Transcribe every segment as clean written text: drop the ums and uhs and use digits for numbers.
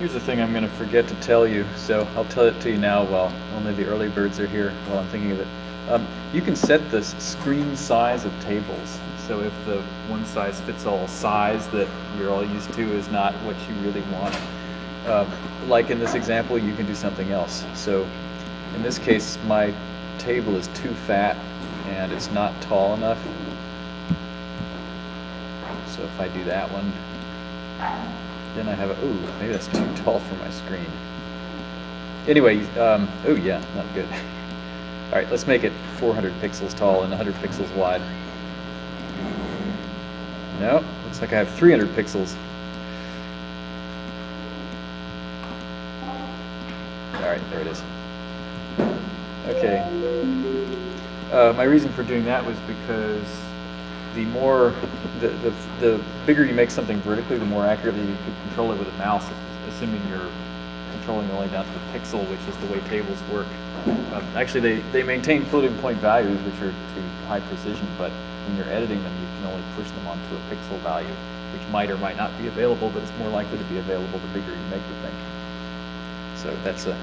Here's the thing I'm going to forget to tell you, so I'll tell it to you now while only the early birds are here while I'm thinking of it. You can set the screen size of tables. So if the one size fits all size that you're all used to is not what you really want, like in this example, you can do something else. So in this case, my table is too fat and it's not tall enough. So if I do that one, then I have a, ooh, maybe that's too tall for my screen. Anyway, oh yeah, not good. All right, let's make it 400 pixels tall and 100 pixels wide. No, looks like I have 300 pixels. All right, there it is. Okay. My reason for doing that was because the more, the bigger you make something vertically, the more accurately you can control it with a mouse, assuming you're controlling only down to the pixel, which is the way tables work. Actually, they maintain floating point values, which are to high precision, but when you're editing them, you can only push them onto a pixel value, which might or might not be available, but it's more likely to be available the bigger you make the thing. So that's a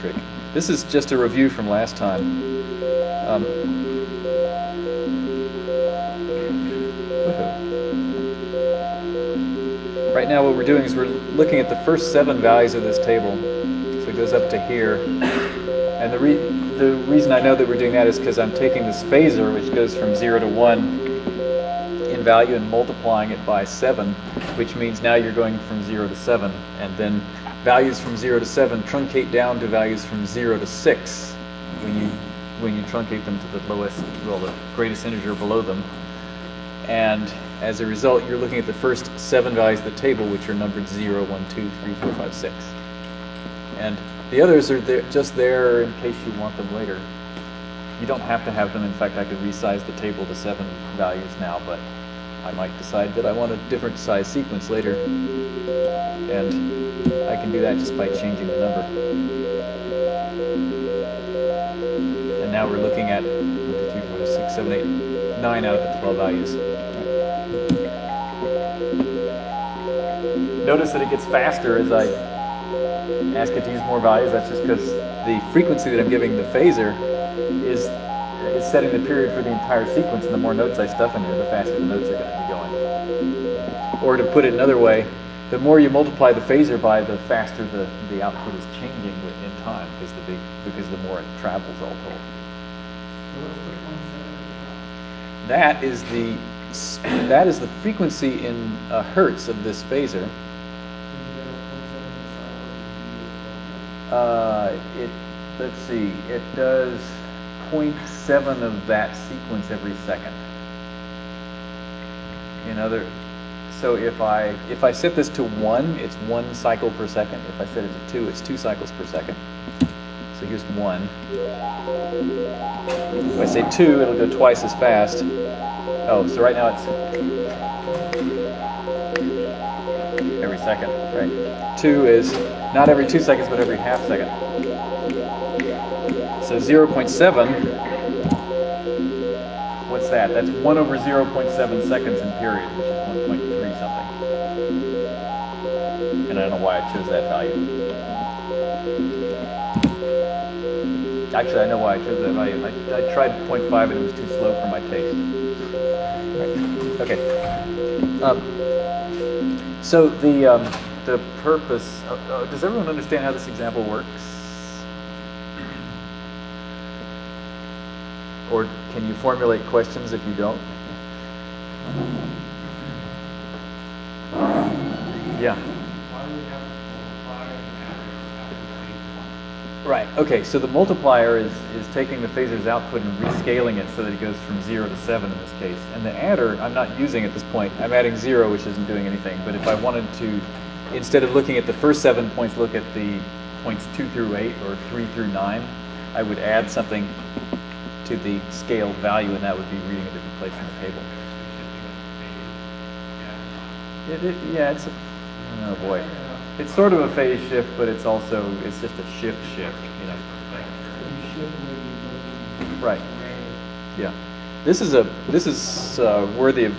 trick. This is just a review from last time. Right now what we're doing is we're looking at the first 7 values of this table. So it goes up to here. And the reason I know that we're doing that is because I'm taking this phaser, which goes from 0 to 1 in value, and multiplying it by 7, which means now you're going from 0 to 7. And then values from 0 to 7 truncate down to values from 0 to 6 when you truncate them to the lowest, well, the greatest integer below them. And as a result, you're looking at the first 7 values of the table, which are numbered 0, 1, 2, 3, 4, 5, 6. And the others are there, just there in case you want them later. You don't have to have them. In fact, I could resize the table to 7 values now, but I might decide that I want a different size sequence later. And I can do that just by changing the number. And now we're looking at 1, 2, 3, 4, 6, 7, 8, 9 out of the 12 values. Notice that it gets faster as I ask it to use more values. That's just because the frequency that I'm giving the phaser is setting the period for the entire sequence, and the more notes I stuff in here, the faster the notes are going to be going. Or to put it another way, the more you multiply the phaser by, the faster the output is changing in time, because the more it travels all told. That is the frequency in hertz of this phaser. Let's see, it does 0.7 of that sequence every second. So if I set this to 1, it's 1 cycle per second. If I set it to 2, it's 2 cycles per second. So here's 1. If I say 2, it'll go twice as fast. Oh, so right now it's every second, right? 2 is not every 2 seconds, but every half second. So 0.7, what's that? That's 1 over 0.7 seconds in period, which is 1.3 something. And I don't know why I chose that value. Actually, I know why I chose that value. I tried 0.5 and it was too slow for my taste. Okay. So the purpose. Does everyone understand how this example works, or can you formulate questions if you don't? Yeah. Right, okay, so the multiplier is taking the phaser's output and rescaling it so that it goes from 0 to 7 in this case. And the adder, I'm not using at this point. I'm adding 0, which isn't doing anything. But if I wanted to, instead of looking at the first 7 points, look at the points 2 through 8 or 3 through 9, I would add something to the scaled value, and that would be reading a different place in the table. It's a, oh boy. It's sort of a phase shift, but it's also, it's just a shift, you know. Right. Yeah. This is worthy of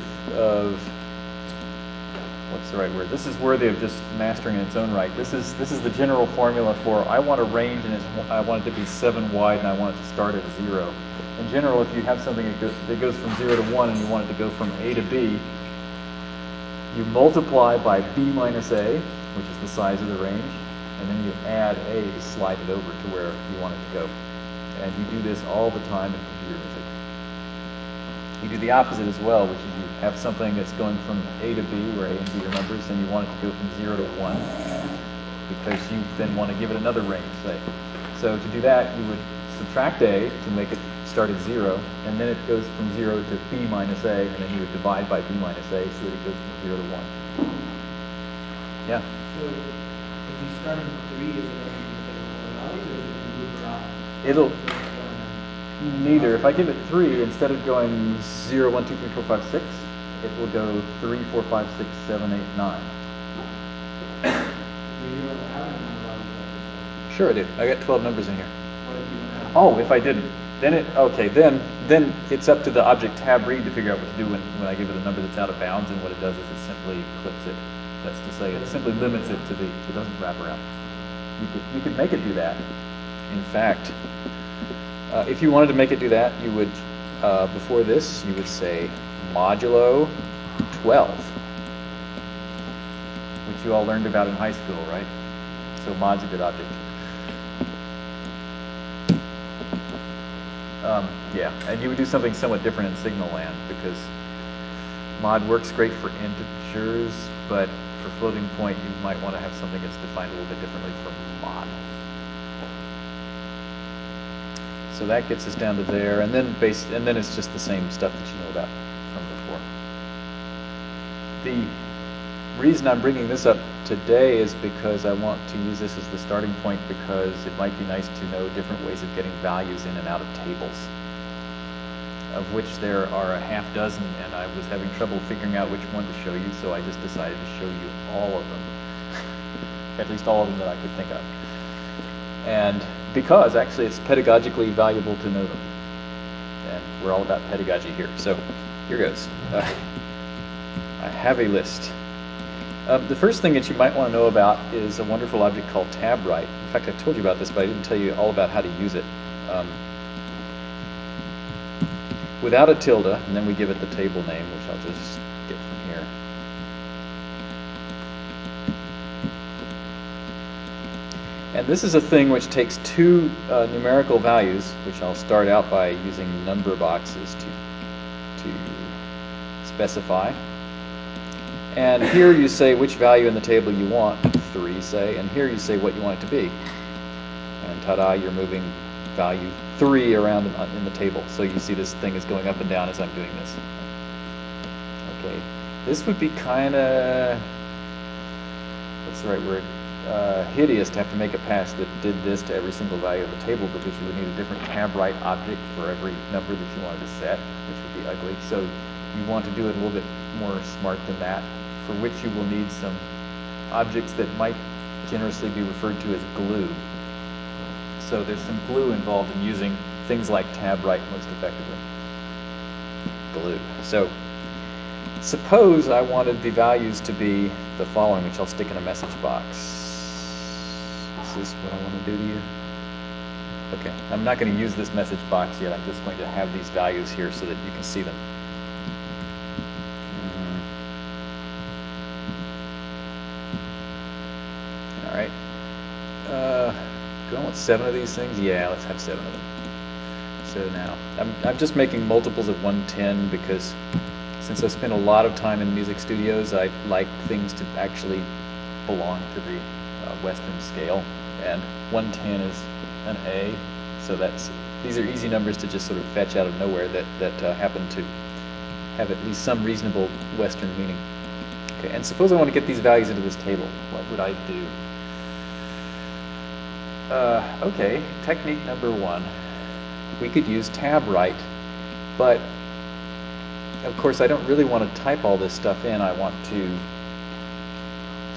what's the right word? This is worthy of just mastering in its own right. This is the general formula for, I want a range and I want it to be 7 wide and I want it to start at 0. In general, if you have something that goes from 0 to 1 and you want it to go from A to B, you multiply by B minus A, which is the size of the range, and then you add A to slide it over to where you want it to go. And you do this all the time in computer music. You do the opposite as well, which is you have something that's going from A to B, where A and B are numbers, and you want it to go from 0 to 1, because you then want to give it another range, say. So to do that, you would subtract A to make it start at 0, and then it goes from 0 to B minus A, and then you would divide by B minus A so that it goes from 0 to 1. Yeah? So if you start at 3, is it going to be 4 values, or is it going to move around? It'll... Neither. If I give it 3, instead of going 0, 1, 2, 3, 4, 5, 6, it will go 3, 4, 5, 6, 7, 8, 9. Sure I do. I got 12 numbers in here. Oh, if I didn't. Then it, okay, then it's up to the object TabRead to figure out what to do when I give it a number that's out of bounds, and what it does is it simply clips it. That's to say, it simply limits it to the, it doesn't wrap around. You could make it do that. In fact, if you wanted to make it do that, you would, before this, you would say modulo 12, which you all learned about in high school, right? So mod's a good object. Yeah, and you would do something somewhat different in Signal Land, because mod works great for integers, but for floating point, you might want to have something that's defined a little bit differently for mod. So that gets us down to there, and then it's just the same stuff that you know about from before. The reason I'm bringing this up today is because I want to use this as the starting point, because it might be nice to know different ways of getting values in and out of tables, of which there are a half dozen, and I was having trouble figuring out which one to show you, so I just decided to show you all of them, at least all of them that I could think of. And because actually it's pedagogically valuable to know them, and we're all about pedagogy here, so here goes. I have a list. The first thing that you might want to know about is a wonderful object called TabWrite. In fact, I told you about this, but I didn't tell you all about how to use it. Without a tilde, and then we give it the table name, which I'll just get from here. And this is a thing which takes two numerical values, which I'll start out by using number boxes to specify. And here you say which value in the table you want, 3 say, and here you say what you want it to be. And ta-da, you're moving value 3 around in the table. So you see this thing is going up and down as I'm doing this. Okay, this would be kind of, what's the right word? Hideous to have to make a pass that did this to every single value of the table, because you would need a different TabWrite object for every number that you wanted to set, which would be ugly. So you want to do it a little bit more smart than that, for which you will need some objects that might generously be referred to as glue. So there's some glue involved in using things like TabWrite most effectively. Glue. So suppose I wanted the values to be the following, which I'll stick in a message box. Is this what I want to do to you? Okay, I'm not going to use this message box yet. I'm just going to have these values here so that you can see them. All right. Do I want 7 of these things? Yeah, let's have 7 of them. So now, I'm just making multiples of 110, because since I spend a lot of time in music studios, I like things to actually belong to the Western scale, and 110 is an A, so that's, these are easy numbers to just sort of fetch out of nowhere that happen to have at least some reasonable Western meaning. Okay, and suppose I want to get these values into this table. What would I do? Okay, technique number 1. We could use TabWrite, but of course I don't really want to type all this stuff in. I want to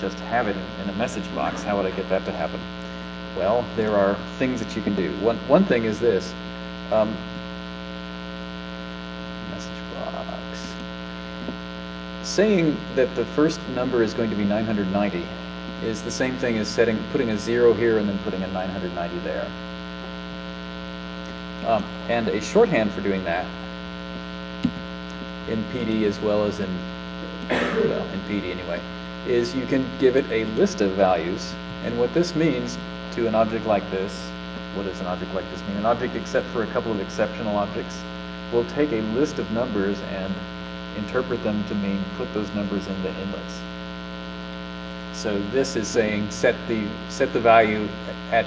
just have it in a message box. How would I get that to happen? Well, there are things that you can do. One thing is this. Message box. saying that the first number is going to be 990 is the same thing as putting a 0 here and then putting a 990 there. And a shorthand for doing that in PD as well as in, well, in PD anyway, is you can give it a list of values. And what this means to an object like this, what does an object like this mean? An object, except for a couple of exceptional objects, will take a list of numbers and interpret them to mean put those numbers in the inlets. So this is saying set the value at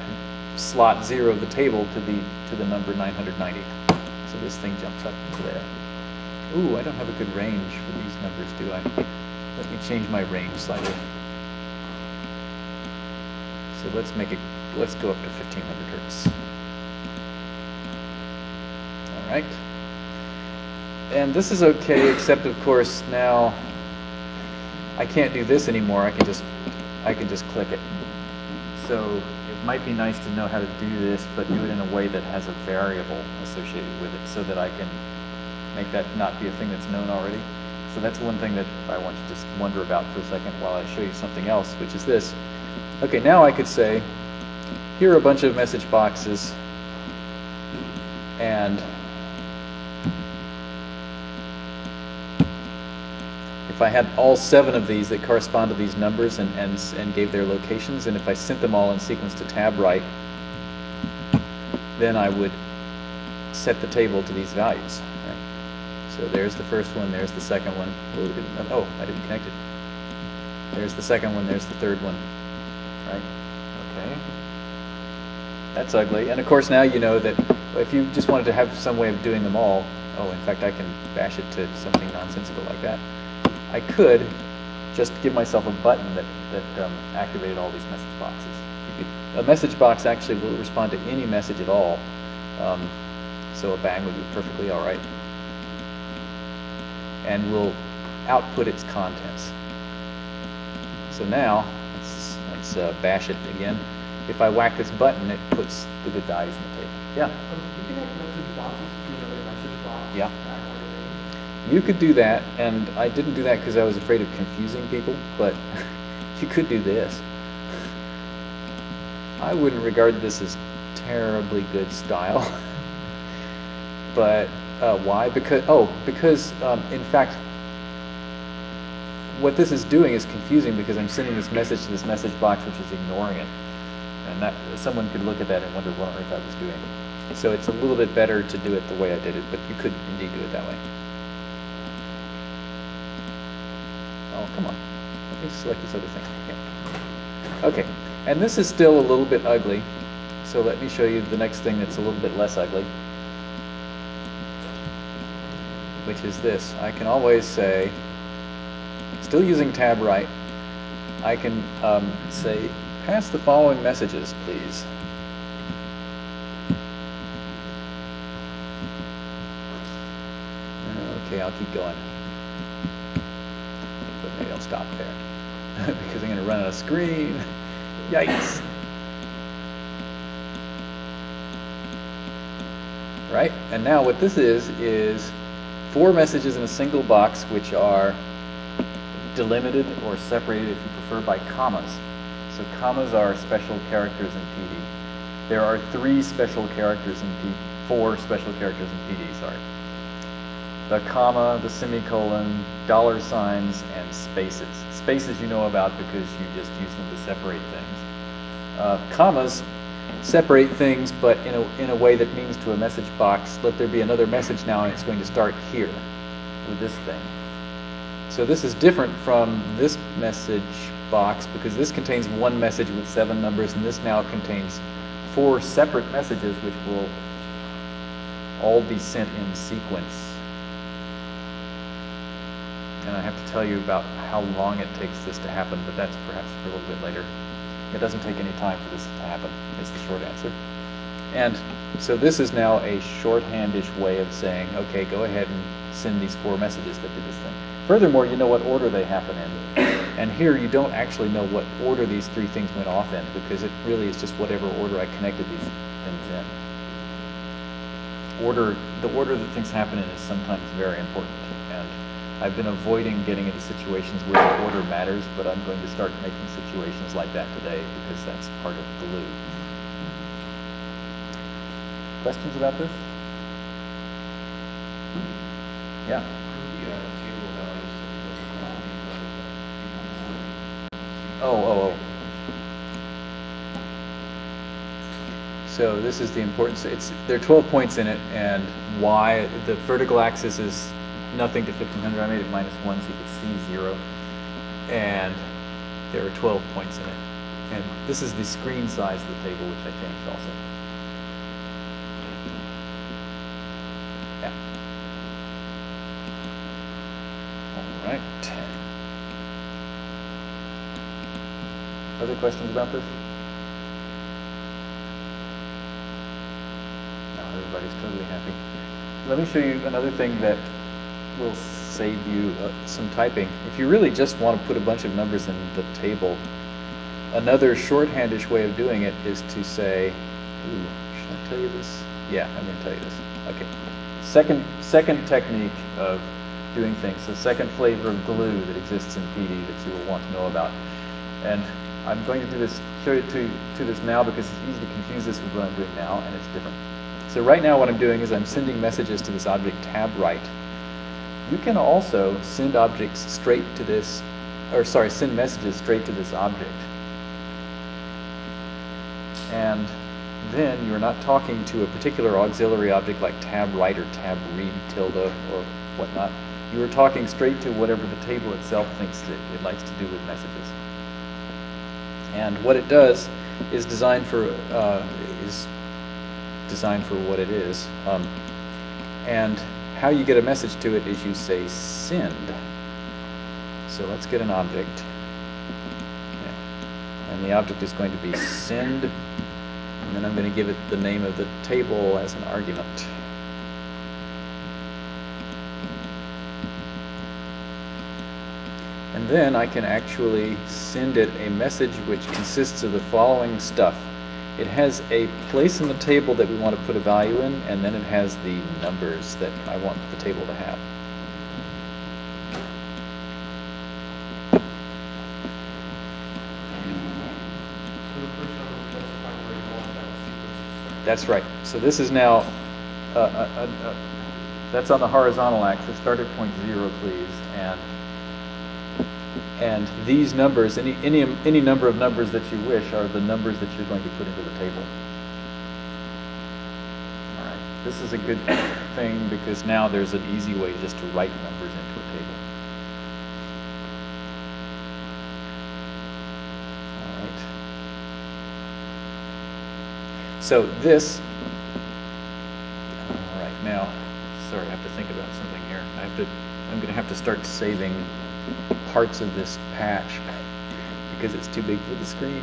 slot 0 of the table to the number 990. So this thing jumps up to there. Ooh, I don't have a good range for these numbers, do I? Let me change my range slightly. So let's make it. Let's go up to 1500 hertz. All right. And this is okay, except of course now I can't do this anymore. I can just click it. So it might be nice to know how to do this, but do it in a way that has a variable associated with it, so that I can make that not be a thing that's known already. So that's one thing that I want you to just wonder about for a second while I show you something else, which is this. Okay, now I could say, here are a bunch of message boxes, and if I had all 7 of these that correspond to these numbers and gave their locations, and if I sent them all in sequence to TabWrite, then I would set the table to these values. Right? So there's the first one, there's the second one. Oh, I didn't connect it. There's the second one, there's the third one. Right? Okay. That's ugly. And of course now you know that if you just wanted to have some way of doing them all, oh, in fact I can bash it to something nonsensical like that. I could just give myself a button that activated all these message boxes. A message box actually will respond to any message at all, so a bang would be perfectly all right, and will output its contents. So now let's bash it again. If I whack this button, it puts the good values in the table. Yeah. You can have message boxes to another message box. Yeah. You could do that, and I didn't do that because I was afraid of confusing people, but you could do this. I wouldn't regard this as terribly good style, but why? Because in fact, what this is doing is confusing because I'm sending this message to this message box, which is ignoring it, and that someone could look at that and wonder what on earth I was doing. So it's a little bit better to do it the way I did it, but you could indeed do it that way. Oh, come on. Let me select this other thing. Yeah. Okay, and this is still a little bit ugly, so let me show you the next thing that's a little bit less ugly, which is this. I can always say, still using TabWrite, I can say, pass the following messages, please. Okay, I'll keep going. Maybe I'll stop there because I'm going to run out of screen. Yikes! Right? And now what this is 4 messages in a single box, which are delimited or separated, if you prefer, by commas. So commas are special characters in PD. There are 3 special characters in PD, 4 special characters in PD, sorry. The comma, the semicolon, $, and spaces. Spaces you know about because you just use them to separate things. Commas separate things, but in a way that means to a message box, let there be another message now, and it's going to start here with this thing. So this is different from this message box because this contains one message with 7 numbers, and this now contains 4 separate messages which will all be sent in sequence. And I have to tell you about how long it takes this to happen, but that's perhaps for a little bit later. It doesn't take any time for this to happen, is the short answer. And so this is now a shorthandish way of saying, okay, go ahead and send these 4 messages that did this thing. Furthermore, you know what order they happen in. And here you don't actually know what order these 3 things went off in, because it really is just whatever order I connected these things in. The order that things happen in is sometimes very important. I've been avoiding getting into situations where the order matters, but I'm going to start making situations like that today because that's part of the loop. Questions about this? Yeah. So this is the importance. There are 12 points in it, and why the vertical axis is nothing to 1500. I made it -1 so you could see 0, and there are 12 points in it. And this is the screen size of the table, which I changed also. Yeah. All right. Other questions about this? Everybody's totally happy. Let me show you another thing that will save you some typing. If you really just want to put a bunch of numbers in the table, another shorthandish way of doing it is to say, should I tell you this? Yeah, I'm going to tell you this. Okay. Second technique of doing things, the second flavor of glue that exists in PD that you will want to know about. And I'm going to do this, show you to this now because it's easy to confuse this with what I'm doing now, and it's different. So right now what I'm doing is I'm sending messages to this object TabWrite. You can also send objects straight to this, or sorry, send messages straight to this object. And then you're not talking to a particular auxiliary object like TabWrite or TabRead tilde or whatnot. You are talking straight to whatever the table itself thinks that it likes to do with messages. And what it does is designed for what it is, and how you get a message to it is you say send. So let's get an object, and the object is going to be send, and then I'm going to give it the name of the table as an argument. And then I can actually send it a message which consists of the following stuff. It has a place in the table that we want to put a value in, and then it has the numbers that I want the table to have. That's right. So this is now, that's on the horizontal axis. Start at point 0, please, and these numbers, any number of numbers that you wish, are the numbers that you're going to put into the table. All right. This is a good thing because now there's an easy way just to write numbers into a table. All right. So this, all right, now, sorry, I have to think about something here. I'm going to have to start saving parts of this patch because it's too big for the screen.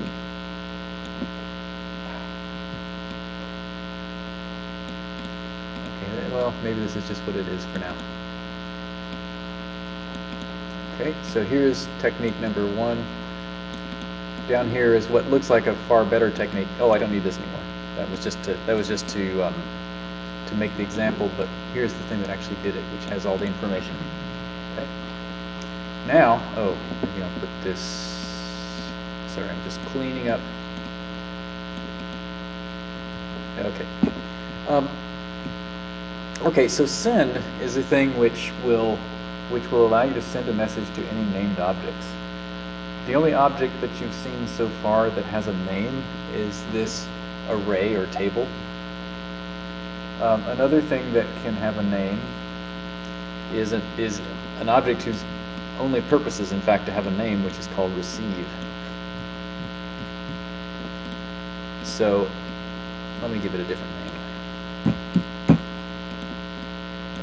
Okay, well, maybe this is just what it is for now. Okay, so here's technique number 1. Down here is what looks like a far better technique. Oh, I don't need this anymore. That was just to make the example. But here's the thing that actually did it, which has all the information. Okay. Now, oh, I'm going to put this, sorry, I'm just cleaning up. Okay. Okay, so send is a thing which will allow you to send a message to any named objects. The only object that you've seen so far that has a name is this array or table. Another thing that can have a name is an object whose only purpose is, in fact, to have a name, which is called Receive. So let me give it a different name.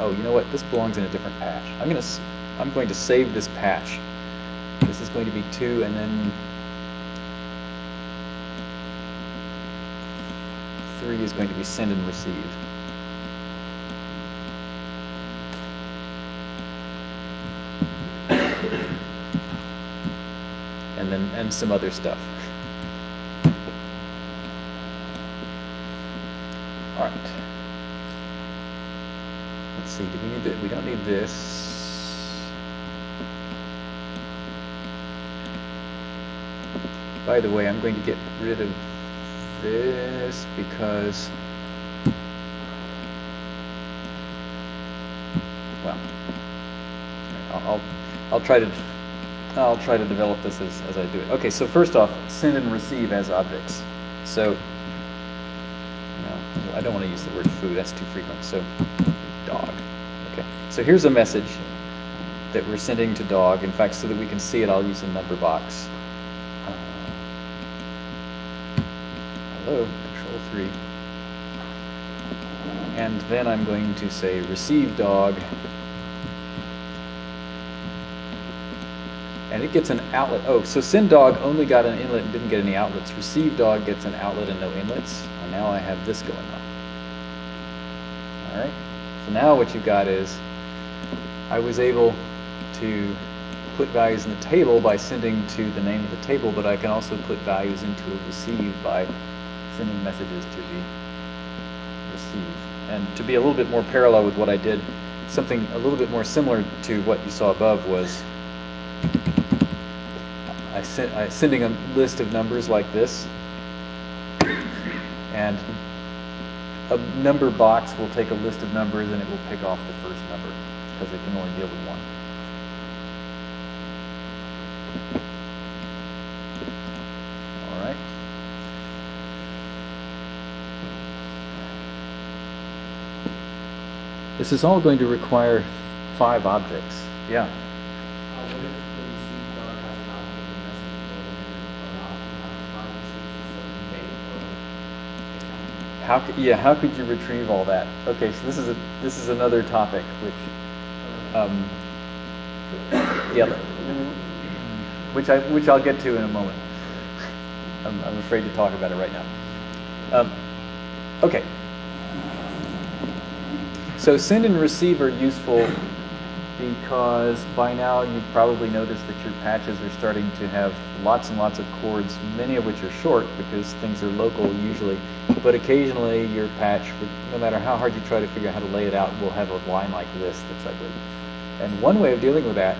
Oh, you know what? This belongs in a different patch. I'm going to save this patch. This is going to be 2, and then 3 is going to be Send and Receive. And some other stuff. All right. Let's see. Do we need that? We don't need this. By the way, I'm going to get rid of this because, well, I'll try to develop this as I do it. Okay, so first off, send and receive as objects. So, no, I don't want to use the word foo, that's too frequent, so dog. Okay, so here's a message that we're sending to dog. In fact, so that we can see it, I'll use a number box. Hello, control 3. And then I'm going to say receive dog. And it gets an outlet. Oh, so send dog only got an inlet and didn't get any outlets. Receive dog gets an outlet and no inlets. And now I have this going on. All right. So now what you've got is I was able to put values in the table by sending to the name of the table, but I can also put values into a receive by sending messages to the receive. And to be a little bit more parallel with what I did, something a little bit more similar to what you saw above was sending a list of numbers like this, and a number box will take a list of numbers and it will pick off the first number because it can only deal with one. All right. This is all going to require 5 objects. Yeah. How could you retrieve all that? Okay, so this is another topic which. Which I'll get to in a moment. I'm afraid to talk about it right now. Okay. So send and receive are useful because by now you've probably noticed that your patches are starting to have lots and lots of chords, many of which are short because things are local usually, but occasionally your patch, no matter how hard you try to figure out how to lay it out, will have a line like this that's ugly. And one way of dealing with that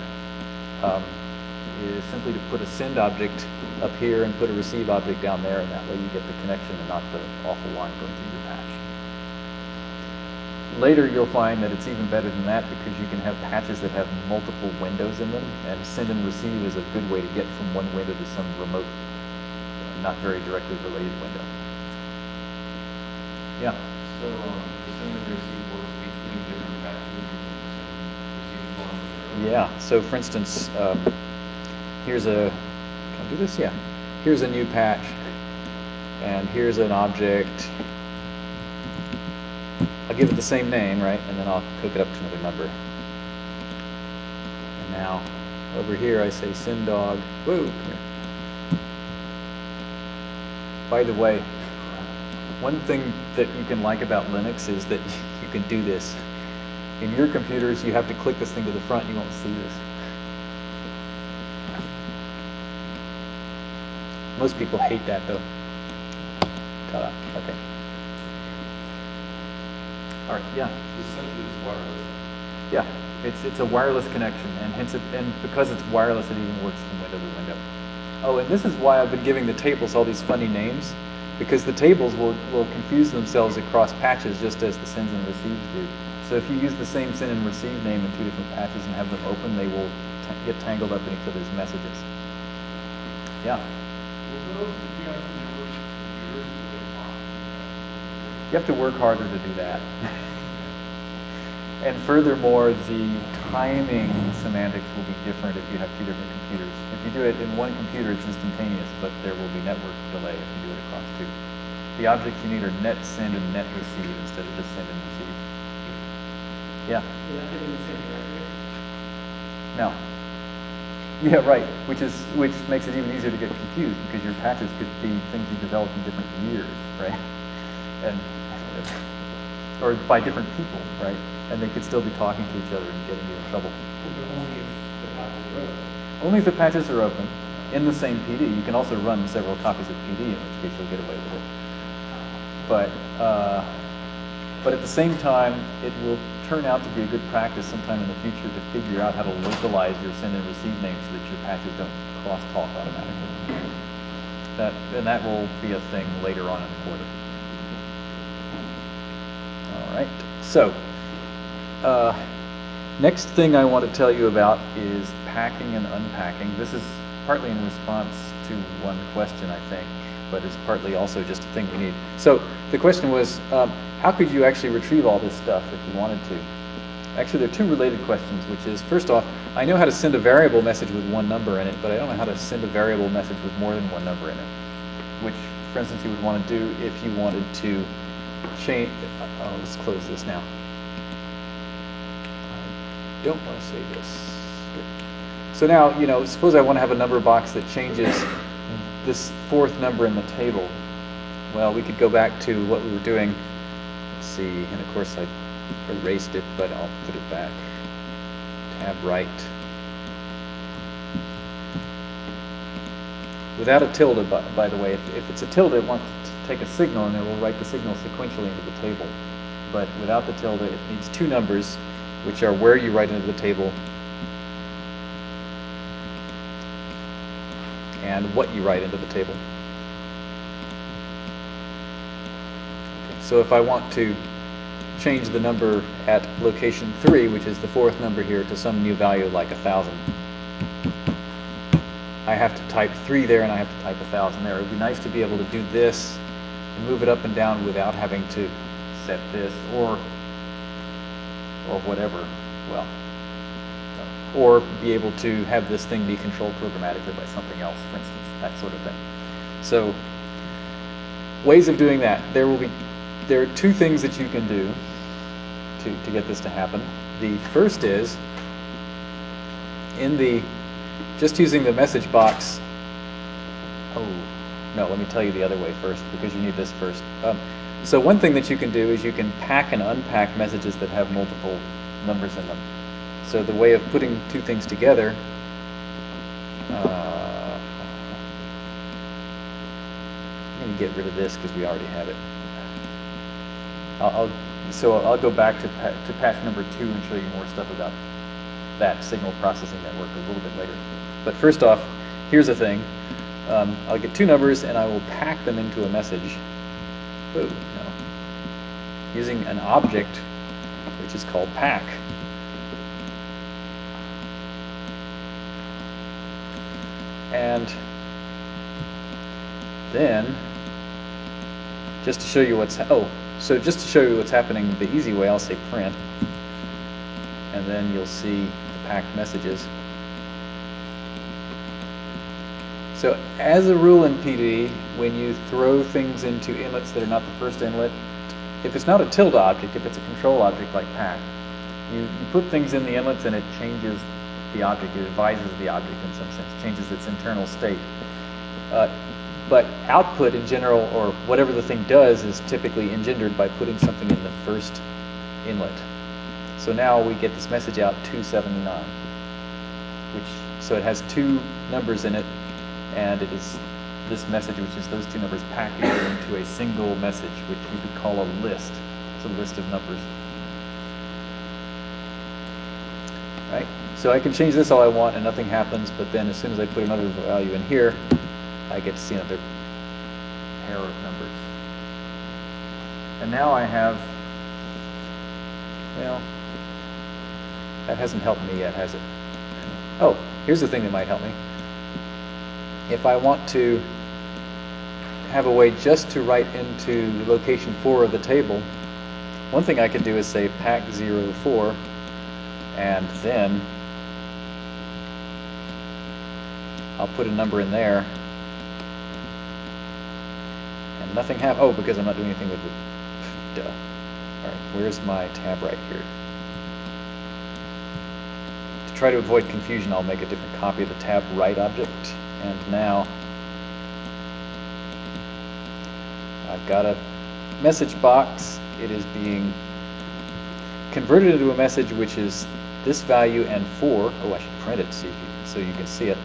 is simply to put a send object up here and put a receive object down there, and that way you get the connection and not the awful line going through your patch. Later you'll find that it's even better than that because you can have patches that have multiple windows in them, and send and receive is a good way to get from one window to some remote, not very directly related window. Yeah? So send and receive works between different patches. Yeah, so for instance, can I do this? Yeah. Here's a new patch, and here's an object. I'll give it the same name, right? And then I'll hook it up to another number. And now, over here I say send dog. Whoa, come here. By the way, one thing that you can like about Linux is that you can do this. In your computers, you have to click this thing to the front, you won't see this. Most people hate that, though. Ta-da. Okay. All right, yeah. Essentially, it's wireless. Yeah, it's a wireless connection, and hence because it's wireless, it even works from window to window. Oh, and this is why I've been giving the tables all these funny names, because the tables will confuse themselves across patches just as the sends and receives do. So if you use the same send and receive name in two different patches and have them open, they will get tangled up in each other's messages. Yeah? You have to work harder to do that. And furthermore, the timing semantics will be different if you have two different computers. If you do it in one computer, it's instantaneous, but there will be network delay if you do it across two. The objects you need are net send and net receive instead of just send and receive. Yeah. No. Yeah, right. Which makes it even easier to get confused because your patches could be things you developed in different years, right? Or by different people, right? And they could still be talking to each other and getting you in trouble. Only if the patches are open in the same PD. You can also run several copies of PD, in which case you'll get away with it. But at the same time, it will turn out to be a good practice sometime in the future to figure out how to localize your send and receive names so that your patches don't cross-talk automatically. that, and that will be a thing later on in the quarter. All right, so next thing I want to tell you about is packing and unpacking. This is partly in response to one question, I think, but it's partly also just a thing we need. So the question was, how could you actually retrieve all this stuff if you wanted to? Actually, there are two related questions, which is, first off, I know how to send a variable message with one number in it, but I don't know how to send a variable message with more than one number in it, which, for instance, you would want to do if you wanted to change. Oh, let's close this now. I don't want to save this. So now, you know, suppose I want to have a number box that changes this fourth number in the table. Well, we could go back to what we were doing. Let's see, and of course I erased it, but I'll put it back. TabWrite. Without a tilde, by the way. If it's a tilde, it wants to take a signal, and it will write the signal sequentially into the table. But without the tilde, it needs two numbers, which are where you write into the table and what you write into the table. Okay, so if I want to change the number at location 3, which is the fourth number here, to some new value like 1,000, I have to type 3 there and I have to type 1,000 there. It would be nice to be able to do this and move it up and down without having to set this or whatever. Well, or be able to have this thing be controlled programmatically by something else, for instance, that sort of thing. So ways of doing that. There are two things that you can do to get this to happen. The first is just using the message box. Oh, no, let me tell you the other way first, because you need this first. So one thing that you can do is you can pack and unpack messages that have multiple numbers in them. So the way of putting two things together, I'm going to get rid of this because we already have it. So I'll go back to patch number 2 and show you more stuff about that signal processing network a little bit later. But first off, here's the thing. I'll get two numbers and I will pack them into a message. Whoa, no. Using an object which is called Pack. And then, just to show you what's happening the easy way, I'll say print, and then you'll see the packed messages. So as a rule in PD, when you throw things into inlets that are not the first inlet, if it's not a tilde object, if it's a control object like pack, you put things in the inlets and it changes the object, it advises the object in some sense, changes its internal state. But output in general, or whatever the thing does, is typically engendered by putting something in the first inlet. So now we get this message out 279, so it has two numbers in it, and it is this message, which is those two numbers packaged into a single message, which we could call a list. It's a list of numbers. Right? So I can change this all I want and nothing happens, but then as soon as I put another value in here, I get to see another pair of numbers. And now I have, well, that hasn't helped me yet, has it? Oh, here's the thing that might help me. If I want to have a way just to write into location 4 of the table, one thing I could do is say pack 04, and then I'll put a number in there, and nothing happened. Oh, because I'm not doing anything with it. Duh. All right, where's my tab right here? To try to avoid confusion, I'll make a different copy of the tab right object, and now I've got a message box. It is being converted into a message, which is this value and 4. Oh, I should print it so you can see it.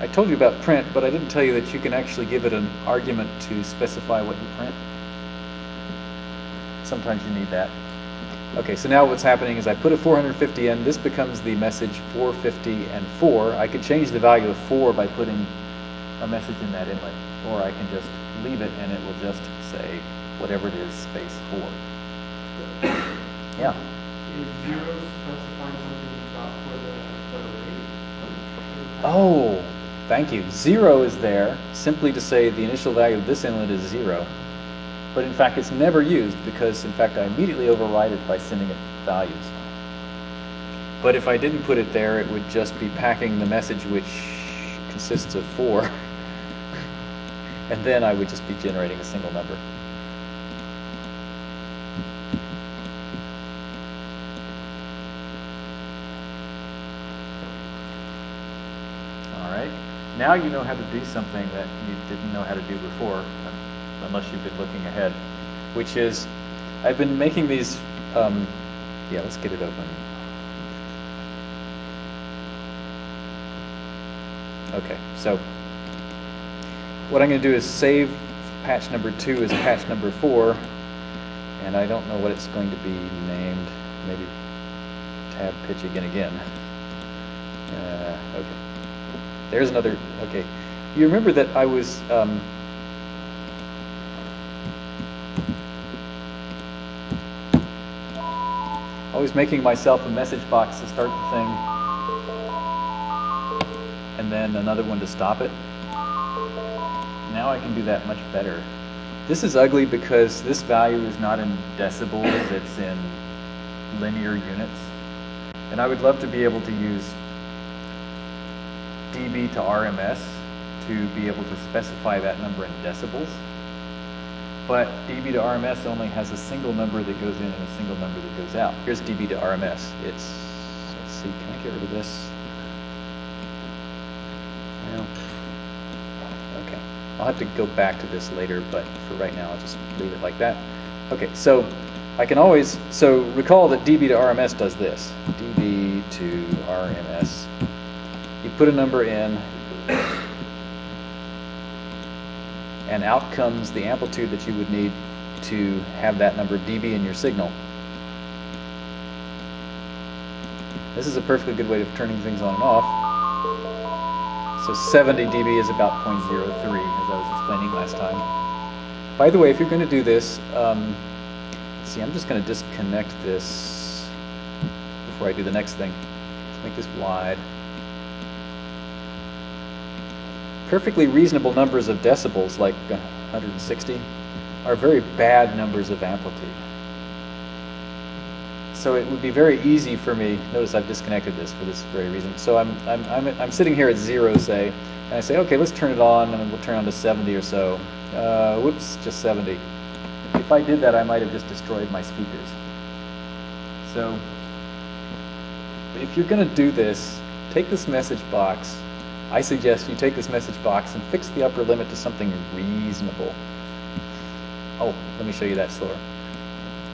I told you about print, but I didn't tell you that you can actually give it an argument to specify what you print. sometimes you need that. Okay, so now what's happening is I put a 450 in. This becomes the message 450 and 4. I could change the value of 4 by putting a message in that inlet, or I can just leave it and it will just say whatever it is, space 4. Yeah? Is 0 specifying something about for the rate? Oh, thank you. 0 is there simply to say the initial value of this inlet is 0. But in fact, it's never used because, in fact, I immediately override it by sending it values. But if I didn't put it there, it would just be packing the message, which consists of 4. And then I would just be generating a single number. All right. Now you know how to do something that you didn't know how to do before, unless you've been looking ahead, which is, I've been making these, yeah, let's get it open. Okay, so what I'm going to do is save patch number 2 as patch number 4, and I don't know what it's going to be named, maybe tab pitch again. Okay, there's another, okay. You remember that I was, always making myself a message box to start the thing and then another one to stop it. Now I can do that much better. This is ugly because this value is not in decibels, it's in linear units. And I would love to be able to use dB to RMS to be able to specify that number in decibels. But dB to RMS only has a single number that goes in and a single number that goes out. Here's dB to RMS. It's, let's see, can I get rid of this? No. Okay. I'll have to go back to this later, but for right now, I'll just leave it like that. Okay, so I can always, so recall that dB to RMS does this. dB to RMS. You put a number in, and out comes the amplitude that you would need to have that number dB in your signal. This is a perfectly good way of turning things on and off. So 70 dB is about 0.03, as I was explaining last time. By the way, if you're going to do this, see, I'm just going to disconnect this before I do the next thing. Let's make this wide. Perfectly reasonable numbers of decibels, like 160, are very bad numbers of amplitude. So it would be very easy for me, notice I've disconnected this for this very reason, so I'm sitting here at 0, say, and I say, okay, let's turn it on, and we'll turn on to 70 or so. Whoops, just 70. If I did that, I might have just destroyed my speakers. So if you're going to do this, take this message box, I suggest you take this message box and fix the upper limit to something reasonable. Oh, let me show you that slower.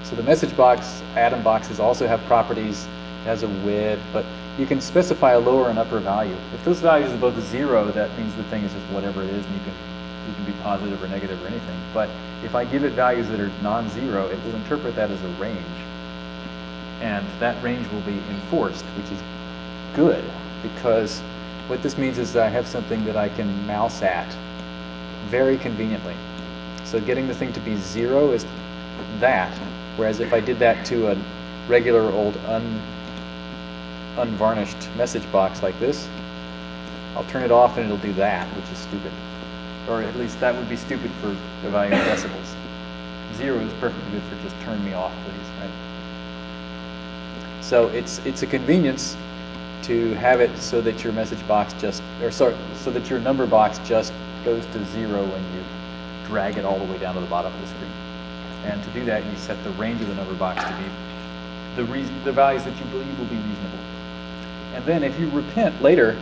So the message box, atom boxes also have properties. It has a width, but you can specify a lower and upper value. If those values are both 0, that means the thing is just whatever it is, and you can be positive or negative or anything. But if I give it values that are non-zero, it will interpret that as a range. And that range will be enforced, which is good, because what this means is that I have something that I can mouse at very conveniently. So getting the thing to be 0 is that, whereas if I did that to a regular old unvarnished message box like this, I'll turn it off and it'll do that, which is stupid. Or at least that would be stupid for the value of decibels. 0 is perfectly good for just turn me off, please, right? So it's a convenience to have it so that your message box just, or sorry, so that your number box just goes to 0 when you drag it all the way down to the bottom of the screen. And to do that, you set the range of the number box to be the values that you believe will be reasonable. And then if you repent later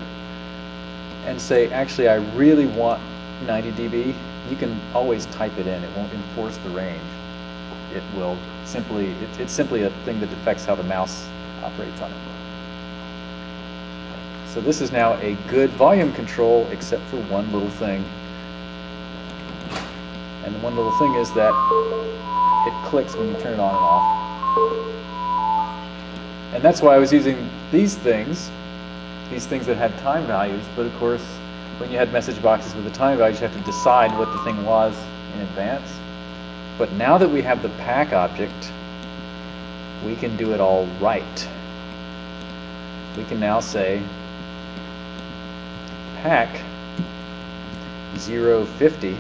and say, actually, I really want 90 dB, you can always type it in. It won't enforce the range. It will simply, it's simply a thing that affects how the mouse operates on it. So this is now a good volume control, except for one little thing. And one little thing is that it clicks when you turn it on and off. And that's why I was using these things that had time values, but of course when you had message boxes with the time values, you have to decide what the thing was in advance. But now that we have the pack object, we can do it all right. We can now say pack 050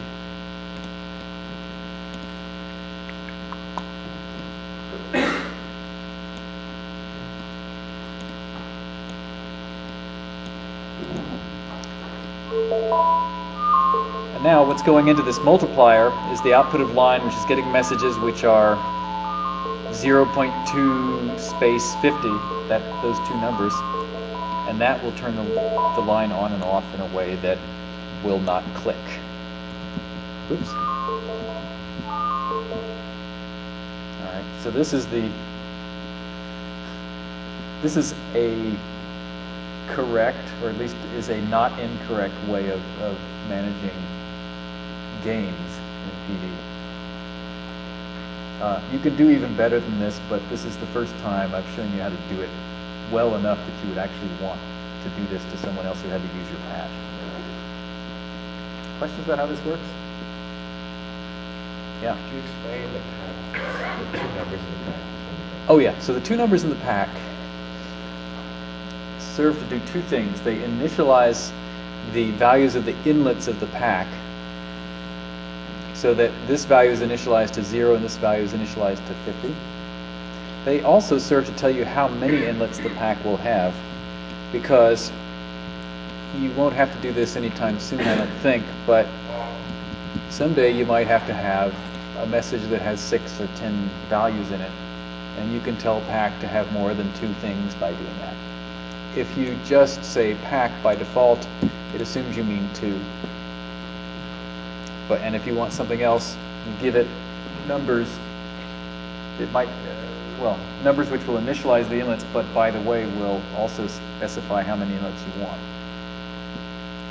and now what's going into this multiplier is the output of line, which is getting messages which are 0.2 space 50, those two numbers, and that will turn the line on and off in a way that will not click. Oops. Alright, so this is a correct, or at least is a not incorrect way of managing games in PD. You can do even better than this, but this is the first time I've shown you how to do it well enough that you would actually want to do this to someone else who had to use your patch. Questions about how this works? Yeah? Could you explain the pack, the two numbers in the pack? Oh yeah, so the two numbers in the pack serve to do two things. They initialize the values of the inlets of the pack, so that this value is initialized to 0 and this value is initialized to 50. They also serve to tell you how many inlets the pack will have, because you won't have to do this anytime soon, I don't think, but someday you might have to have a message that has 6 or 10 values in it, and you can tell pack to have more than 2 things by doing that. If you just say pack by default, it assumes you mean 2. But, and if you want something else, you give it numbers. It might, well, numbers which will initialize the inlets, but by the way, will also specify how many inlets you want.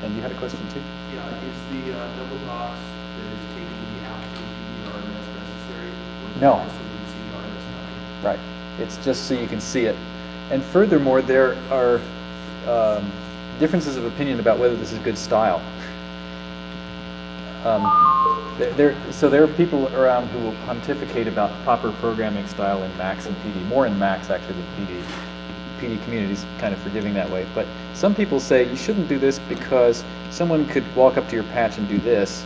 And you had a question too? Yeah, is the double box that is taking the output of the RMS necessary? No. So you can see the RMS value? Right. It's just so you can see it. And furthermore, there are differences of opinion about whether this is good style. So there are people around who will pontificate about proper programming style in Max and PD, more in Max actually than PD. PD community is kind of forgiving that way, but some people say you shouldn't do this because someone could walk up to your patch and do this,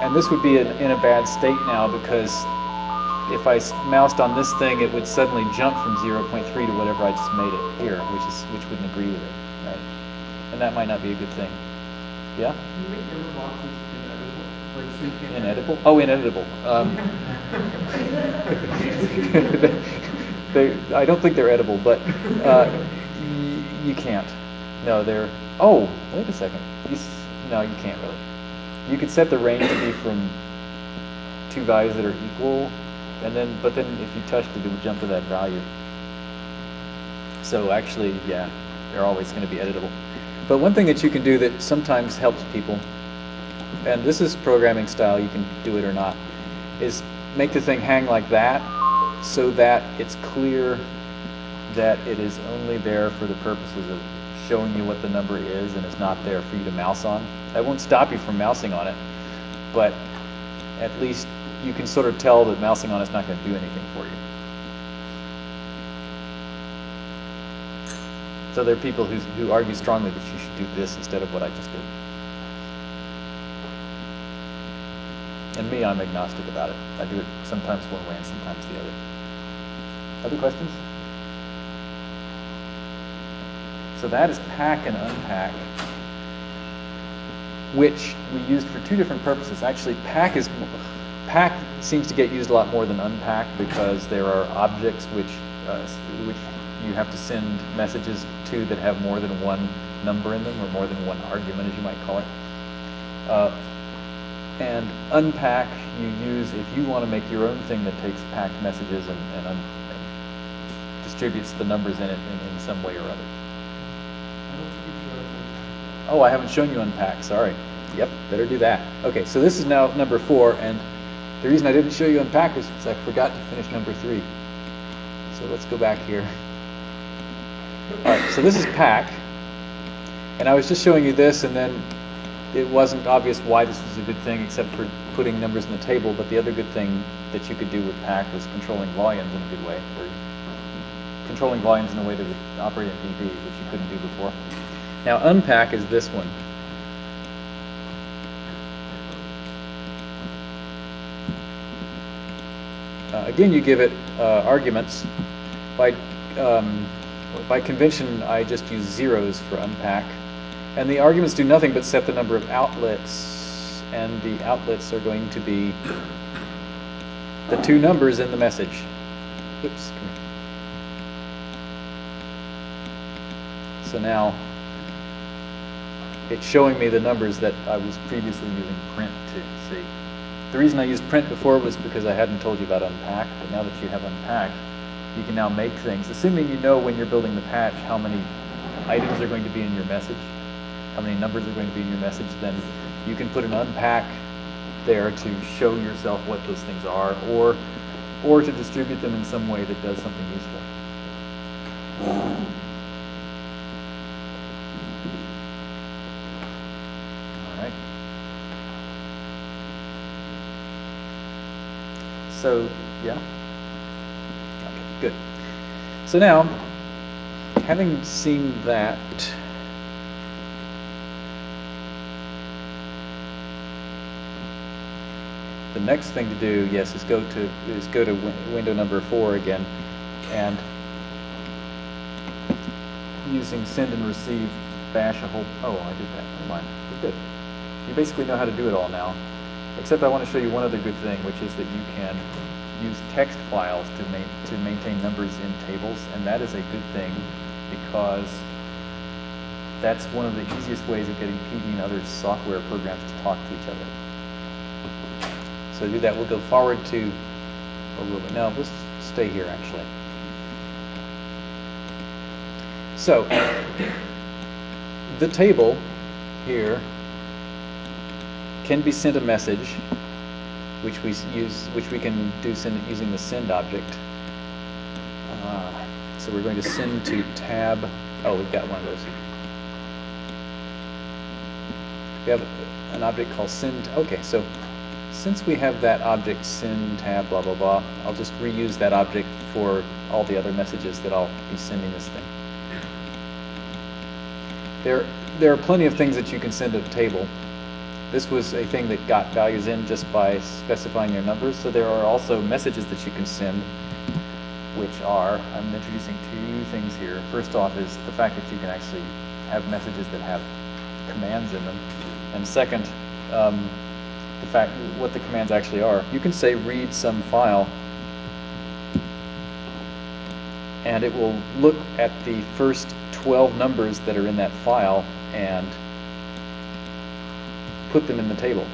and this would be in a bad state now, because if I moused on this thing it would suddenly jump from 0.3 to whatever I just made it here, which wouldn't agree with it, right? And that might not be a good thing. Yeah? Can you make double boxes ineditable? Like, so you can't ineditable? Oh, ineditable. I don't think they're edible, but you can't. No, they're... Oh, wait a second. No, you can't really. You could set the range to be from 2 values that are equal, and then, but then if you touched it, it would jump to that value. So actually, yeah, they're always going to be editable. But one thing that you can do that sometimes helps people, and this is programming style, you can do it or not, is make the thing hang like that so that it's clear that it is only there for the purposes of showing you what the number is and it's not there for you to mouse on. That won't stop you from mousing on it, but at least you can sort of tell that mousing on it's not going to do anything for you. So there are people who argue strongly that you should do this instead of what I just did. And me, I'm agnostic about it. I do it sometimes one way and sometimes the other. Other questions? So that is pack and unpack, which we used for two different purposes. Actually, pack seems to get used a lot more than unpack, because there are objects which you have to send messages to that have more than one number in them, or more than one argument, as you might call it. And unpack you use if you want to make your own thing that takes packed messages and distributes the numbers in it in some way or other. I don't think you've shown unpack. Oh, I haven't shown you unpack, sorry. Yep, better do that. Okay, so this is now number 4, and the reason I didn't show you Unpack is because I forgot to finish number 3. So let's go back here. All right, so this is Pack, and I was just showing you this, and then it wasn't obvious why this was a good thing except for putting numbers in the table, but the other good thing that you could do with Pack was controlling volumes in a good way, or controlling volumes in a way that would operate in PD, which you couldn't do before. Now Unpack is this one. Again, you give it arguments. By convention, I just use zeros for Unpack. And the arguments do nothing but set the number of outlets, and the outlets are going to be the 2 numbers in the message. Oops. Come here. So now it's showing me the numbers that I was previously using print to see. The reason I used print before was because I hadn't told you about Unpack, but now that you have Unpack, you can now make things, assuming you know when you're building the patch how many items are going to be in your message, how many numbers are going to be in your message, then you can put an unpack there to show yourself what those things are, or to distribute them in some way that does something useful. So, yeah, okay, good. So now, having seen that, the next thing to do, yes, is go to window number 4 again, and using send and receive, bash a whole. Oh, I did that. Never mind. Good. You basically know how to do it all now. Except I want to show you one other good thing, which is that you can use text files to maintain numbers in tables, and that is a good thing because that's one of the easiest ways of getting PD and other software programs to talk to each other. So to do that, we'll go forward to, or will we? No, let's stay here actually. So the table here can be sent a message, which we use, which we can do send using the send object. So we're going to send to tab. Oh, we've got one of those. We have an object called send. Okay, so since we have that object send tab blah blah blah, I'll just reuse that object for all the other messages that I'll be sending this thing. There are plenty of things that you can send to the table. This was a thing that got values in just by specifying your numbers. So there are also messages that you can send, which are, I'm introducing 2 things here. First off is the fact that you can actually have messages that have commands in them. And second, the fact what the commands actually are. You can say read some file, and it will look at the first 12 numbers that are in that file and put them in the table.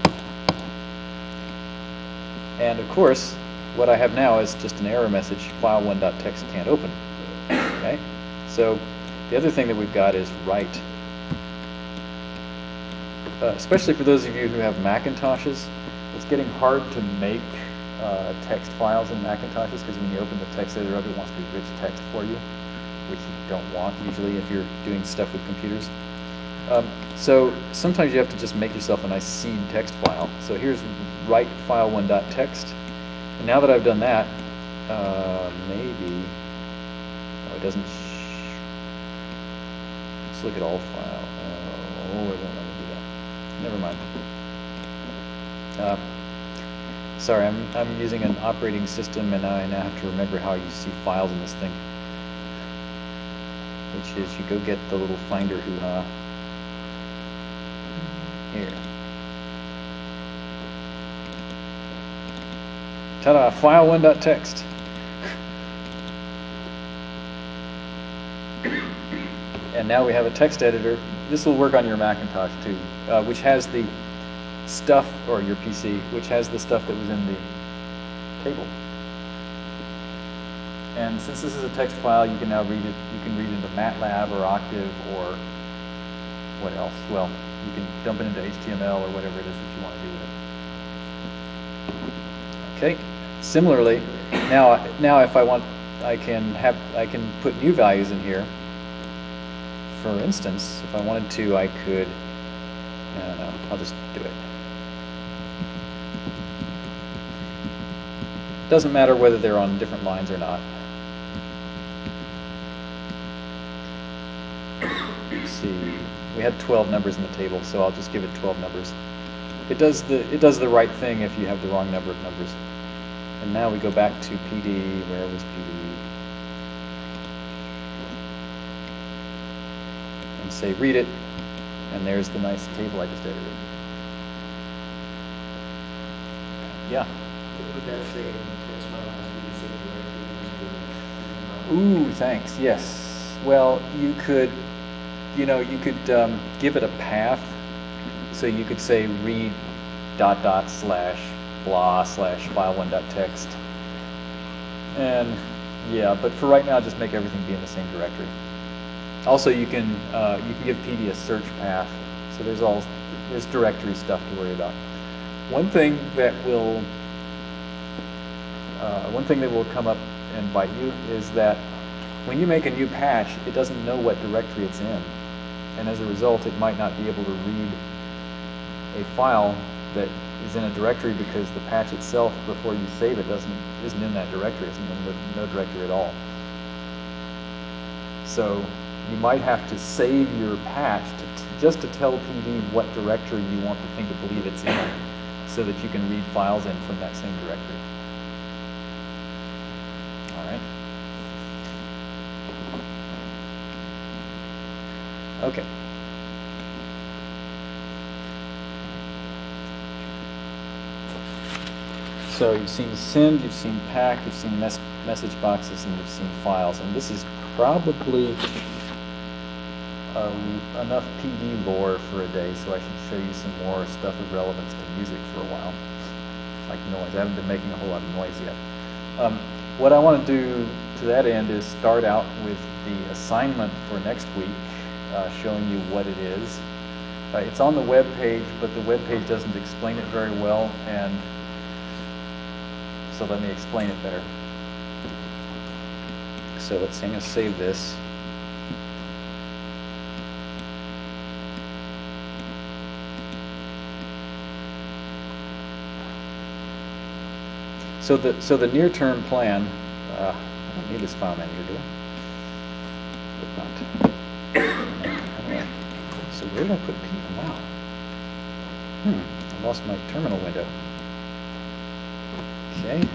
And of course, what I have now is just an error message, file1.txt can't open. Okay? So the other thing that we've got is write. Especially for those of you who have Macintoshes, it's getting hard to make text files in Macintoshes because when you open the text editor up, it wants to be rich text for you, which you don't want usually if you're doing stuff with computers. So sometimes you have to just make yourself a nice seed text file. So here's write file1.txt. And now that I've done that, maybe, oh, it doesn't, let's look at all file. Oh, it won't let me do that. Never mind. Sorry, I'm using an operating system and I now have to remember how you see files in this thing, which is you go get the little finder who, here. Ta-da! File1.txt. And now we have a text editor. This will work on your Macintosh too, which has the stuff, or your PC, which has the stuff that was in the table. And since this is a text file, you can now read it. You can read into MATLAB or Octave or what else? Well. you can dump it into HTML or whatever it is that you want to do with it. Okay. Similarly, now if I want, I can put new values in here. For instance, if I wanted to, I could. I don't know. I'll just do it. Doesn't matter whether they're on different lines or not. Let's see. We had 12 numbers in the table, so I'll just give it 12 numbers. It does the right thing if you have the wrong number of numbers. And now we go back to PD. Where was PD? And say read it. And there's the nice table I just edited. Yeah. Ooh, thanks. Yes. Well, you could, you know, you could give it a path. So you could say read /blah/file1.txt. And yeah, but for right now, just make everything be in the same directory. Also, you can give PD a search path. So there's directory stuff to worry about. One thing that will come up and bite you is that when you make a new patch, it doesn't know what directory it's in, and as a result, it might not be able to read a file that is in a directory because the patch itself, before you save it, isn't in that directory. It's in no directory at all. So you might have to save your patch just to tell PD what directory you want the thing to believe it's in, so that you can read files in from that same directory. Okay. So you've seen send, you've seen pack, you've seen message boxes, and you've seen files. And this is probably enough PD lore for a day, so I should show you some more stuff of relevance to music for a while. Like noise. I haven't been making a whole lot of noise yet. What I want to do to that end is start out with the assignment for next week. Showing you what it is. It's on the web page, but the web page doesn't explain it very well, and so let me explain it better. So let's see, I'm going to save this. So the near-term plan. I don't need this file manager, do I? But not. So where did I put P? Wow. I lost my terminal window. Okay.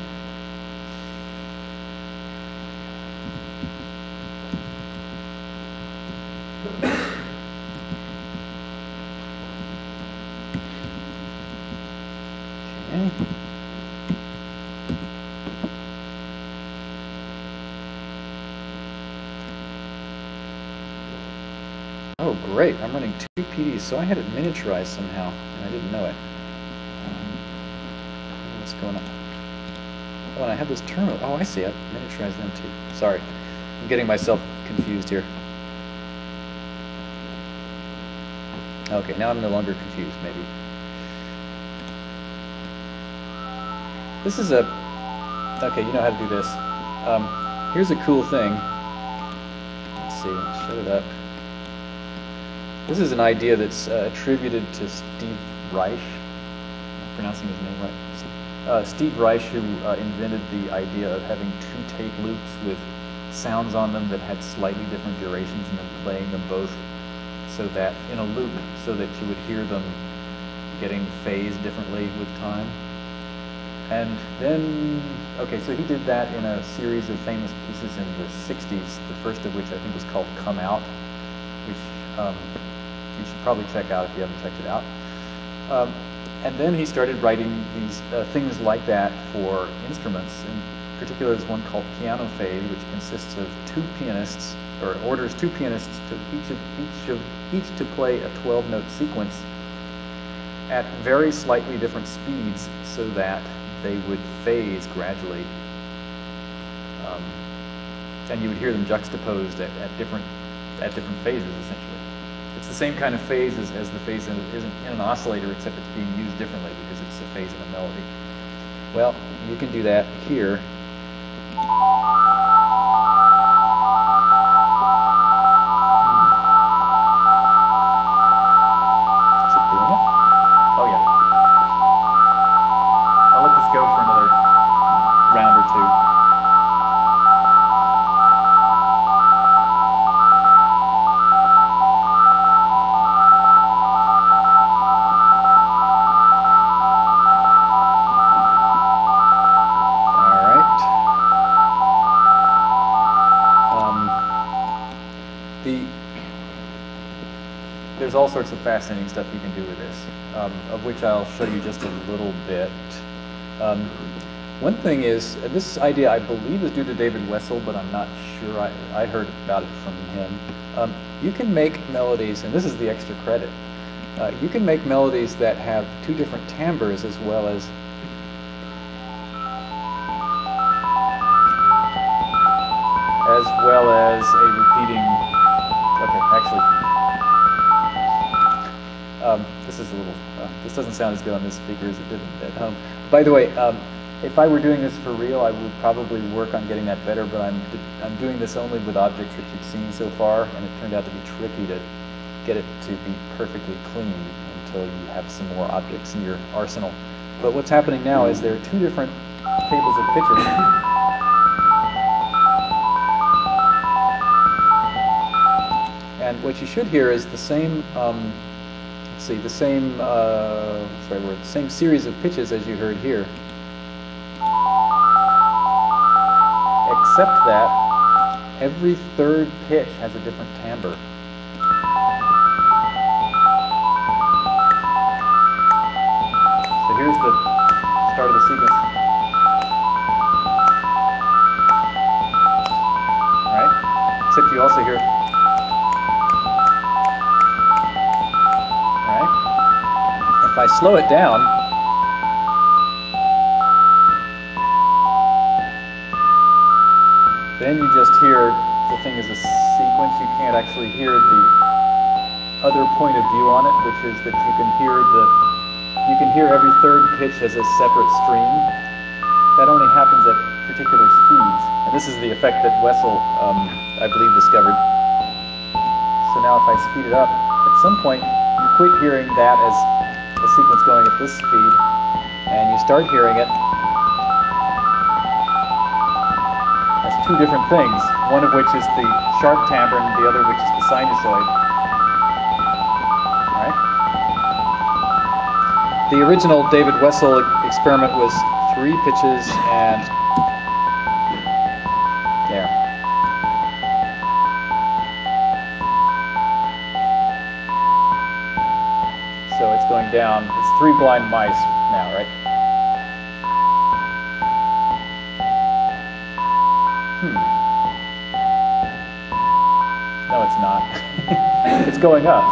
Great, I'm running 2 PDs, so I had it miniaturized somehow, and I didn't know it. What's going on? Oh, and I have this terminal. Oh, I see, I've miniaturized them too. Sorry, I'm getting myself confused here. Okay, now I'm no longer confused, maybe. This is a... Okay, you know how to do this. Here's a cool thing. Let's see, shut it up. This is an idea that's attributed to Steve Reich. Am I pronouncing his name right? Steve Reich, who invented the idea of having 2 tape loops with sounds on them that had slightly different durations, and then playing them both so that in a loop, so that you would hear them getting phased differently with time. And then, okay, so he did that in a series of famous pieces in the 60s, the first of which I think was called Come Out, which you should probably check out if you haven't checked it out. And then he started writing these things like that for instruments. In particular, there's one called Piano Phase, which consists of 2 pianists, or orders 2 pianists to each to play a 12-note sequence at very slightly different speeds, so that they would phase gradually, and you would hear them juxtaposed at different phases, essentially. It's the same kind of phase as the phase that isn't in an oscillator, except it's being used differently because it's a phase of a melody. Well, you can do that here. There's all sorts of fascinating stuff you can do with this, of which I'll show you just a little bit. One thing is, this idea I believe is due to David Wessel, but I'm not sure. I heard about it from him. You can make melodies, and this is the extra credit, you can make melodies that have two different timbres as well as a repeating. Okay, actually. This is a little, this doesn't sound as good on this speaker as it did at home. By the way, if I were doing this for real, I would probably work on getting that better, but I'm doing this only with objects that you've seen so far, and it turned out to be tricky to get it to be perfectly clean until you have some more objects in your arsenal. But what's happening now is there are two different tables of pitches. And what you should hear is the same, the same series of pitches as you heard here, except that every third pitch has a different timbre. So here's the start of the sequence. All right? Except you also hear. If I slow it down, then you just hear the thing is a sequence. You can't actually hear the other point of view on it, which is that you can hear every third pitch as a separate stream. That only happens at particular speeds, and this is the effect that Wessel, I believe, discovered. So now, if I speed it up, at some point you quit hearing that as a sequence going at this speed, and you start hearing it as two different things, one of which is the sharp timbre and the other which is the sinusoid. Right? The original David Wessel experiment was three pitches and there. Going down. It's three blind mice now, right? No, it's not. It's going up.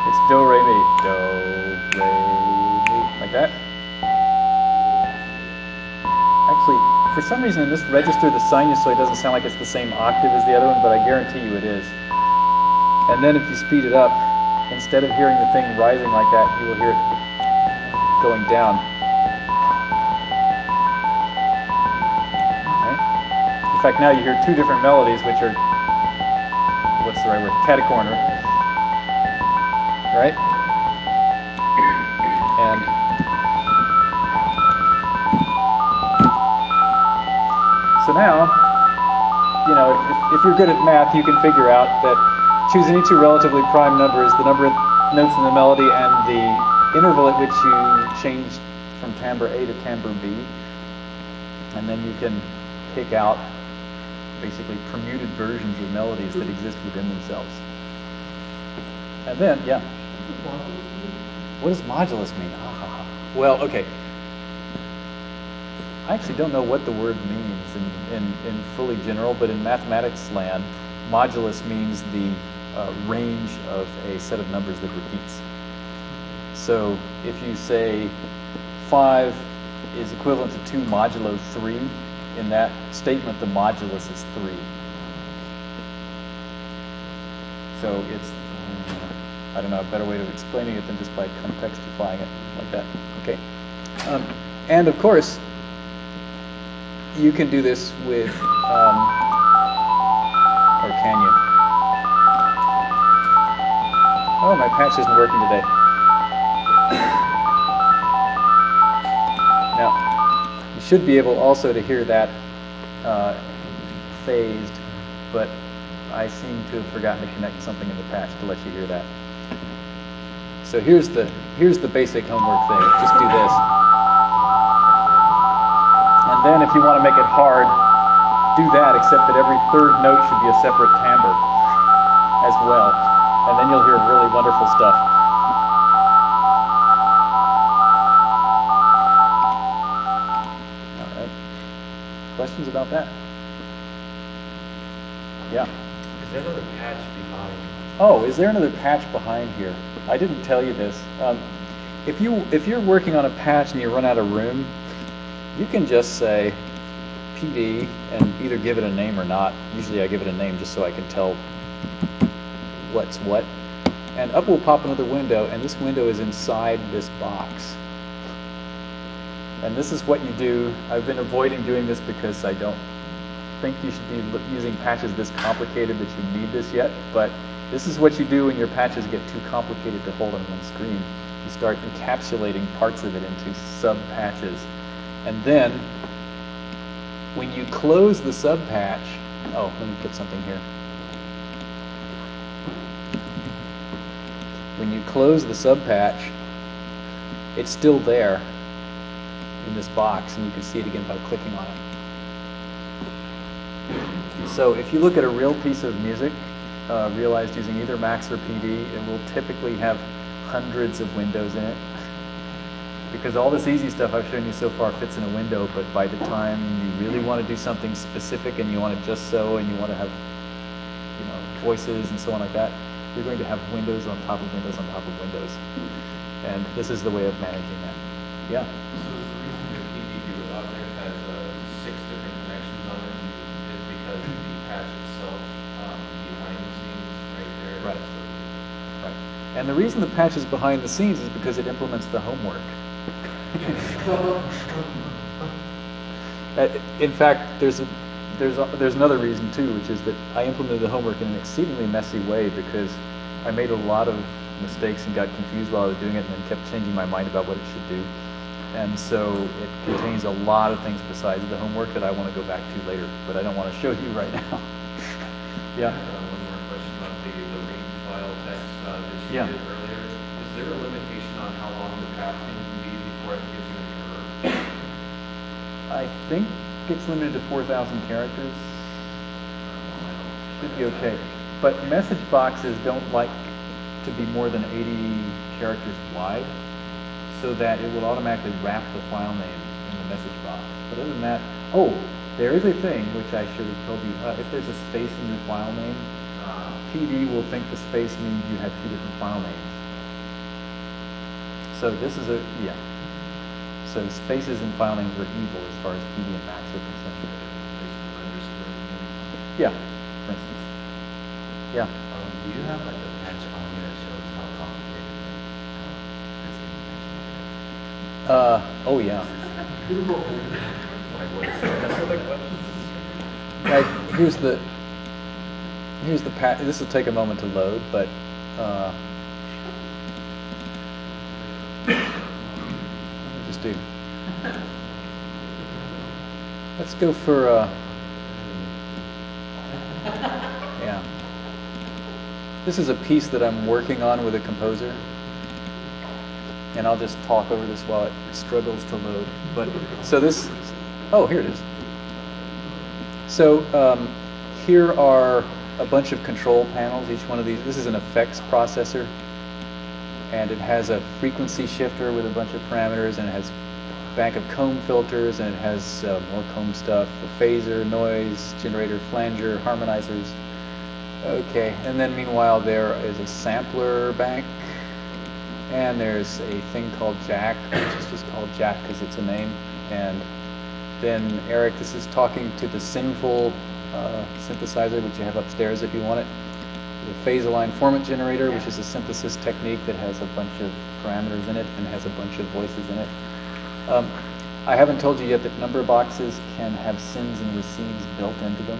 It's do, re, mi, like that. Actually, for some reason in this register, the sinusoid doesn't sound like it's the same octave as the other one, but I guarantee you it is. And then if you speed it up, instead of hearing the thing rising like that, you will hear it going down. Right? In fact, now you hear two different melodies, which are, what's the right word, catacorner. Right? And so now, you know, if you're good at math, you can figure out that choosing any two relatively prime numbers, the number of notes in the melody and the interval at which you change from timbre A to timbre B, and then you can pick out basically permuted versions of melodies that exist within themselves. And then, yeah. What does modulus mean? Well, okay. I actually don't know what the word means in fully general, but in mathematics land, modulus means the range of a set of numbers that repeats. So if you say 5 is equivalent to 2 modulo 3, in that statement the modulus is 3. So it's, I don't know, a better way of explaining it than just by contextualizing it like that. Okay. And of course, you can do this with, or can you? Oh, my patch isn't working today. Now, you should be able also to hear that phased, but I seem to have forgotten to connect something in the patch to let you hear that. So here's the basic homework thing. Just do this. And then if you want to make it hard, do that, except that every third note should be a separate timbre as well. And then you'll hear really wonderful stuff. All right. Questions about that? Yeah. Is there another patch behind? Oh, is there another patch behind here? I didn't tell you this. If you're working on a patch and you run out of room, you can just say PD and either give it a name or not. Usually I give it a name just so I can tell what's what. And up will pop another window, and this window is inside this box. And this is what you do. I've been avoiding doing this because I don't think you should be using patches this complicated that you need this yet, but this is what you do when your patches get too complicated to hold on one screen. You start encapsulating parts of it into sub-patches. And then, when you close the sub-patch, oh, let me put something here. When you close the sub-patch, it's still there in this box, and you can see it again by clicking on it. So if you look at a real piece of music realized using either Max or PD, it will typically have hundreds of windows in it. Because all this easy stuff I've shown you so far fits in a window, but by the time you really want to do something specific and you want to just so and you want to have, you know, voices and so on like that, you're going to have windows on top of windows on top of windows. And this is the way of managing that. Yeah? And the reason the patch is behind the scenes is because it implements the homework. In fact, there's another reason too, which is that I implemented the homework in an exceedingly messy way because I made a lot of mistakes and got confused while I was doing it and then kept changing my mind about what it should do. And so it contains a lot of things besides the homework that I want to go back to later, but I don't want to show you right now. Yeah. Yeah. Earlier, is there a limitation on how long the patching can be before it gives you an error? I think it's limited to 4,000 characters. Should be okay. But message boxes don't like to be more than 80 characters wide, so that it will automatically wrap the file name in the message box. But other than that, oh, there is a thing which I should have told you. If there's a space in your file name, PD will think the space means you have two different file names. So this is a, yeah. So spaces and file names are evil as far as PD and Max are concerned. Yeah, for instance. Yeah. Do you have like a patch on here that shows how complicated it is? Oh yeah. Like, here's the patch. This will take a moment to load, but let's go for yeah. This is a piece that I'm working on with a composer, and I'll just talk over this while it struggles to load. But so this, oh, here it is. So here are a bunch of control panels, each one of these. This is an effects processor, and it has a frequency shifter with a bunch of parameters, and it has a bank of comb filters, and it has more comb stuff, a phaser, noise, generator, flanger, harmonizers. Okay, and then meanwhile there is a sampler bank, and there's a thing called Jack, which is just called Jack because it's a name, and then Eric, this is talking to the sinful synthesizer, which you have upstairs if you want it. the phase aligned format generator, which is a synthesis technique that has a bunch of parameters in it and has a bunch of voices in it. I haven't told you yet that number boxes can have sends and receives built into them,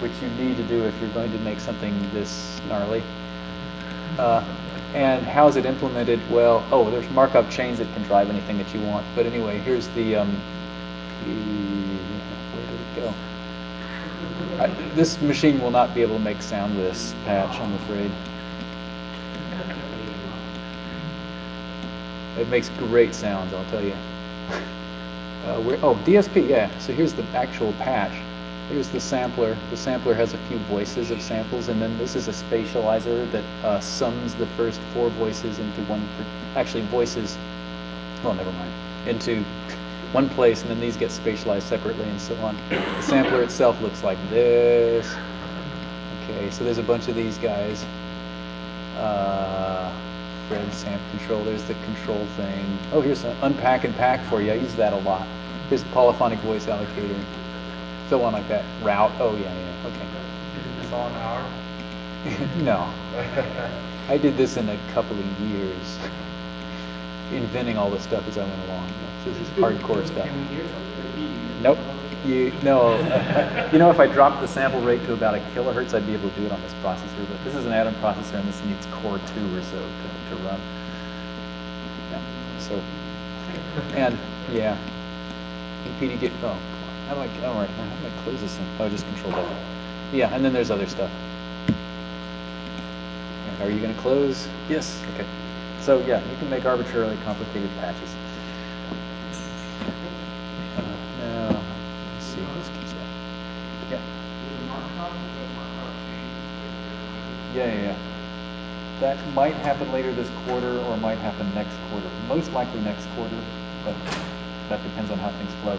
which you need to do if you're going to make something this gnarly. And how is it implemented? Well, oh, there's Markov chains that can drive anything that you want. But anyway, here's the where did it go? This machine will not be able to make sound with this patch, I'm afraid. It makes great sounds, I'll tell you. Oh, DSP, yeah. So here's the actual patch. Here's the sampler. The sampler has a few voices of samples, and then this is a spatializer that sums the first four voices into one, actually voices, well, never mind, into one place, and then these get spatialized separately and so on. The sampler itself looks like this. Okay, so there's a bunch of these guys. Thread samp control, there's the control thing. Oh, here's an unpack and pack for you. I use that a lot. Here's the polyphonic voice allocator. So on like that. Route. Oh, yeah, yeah. Okay. It's all an hour? No. I did this in a couple of years. Inventing all this stuff as I went along. This is hardcore stuff. Can we hear something? Nope. You know, if I dropped the sample rate to about 1 kilohertz, I'd be able to do it on this processor. But this is an Atom processor, and this needs Core 2 or so to run. Yeah. So, and yeah, PD get. Oh, how do I? Oh, right. How do I close this thing? Oh, just Control W. Yeah, and then there's other stuff. And are you going to close? Yes. Okay. So yeah, you can make arbitrarily complicated patches. Yeah. That might happen later this quarter, or might happen next quarter. Most likely next quarter, but that depends on how things flow.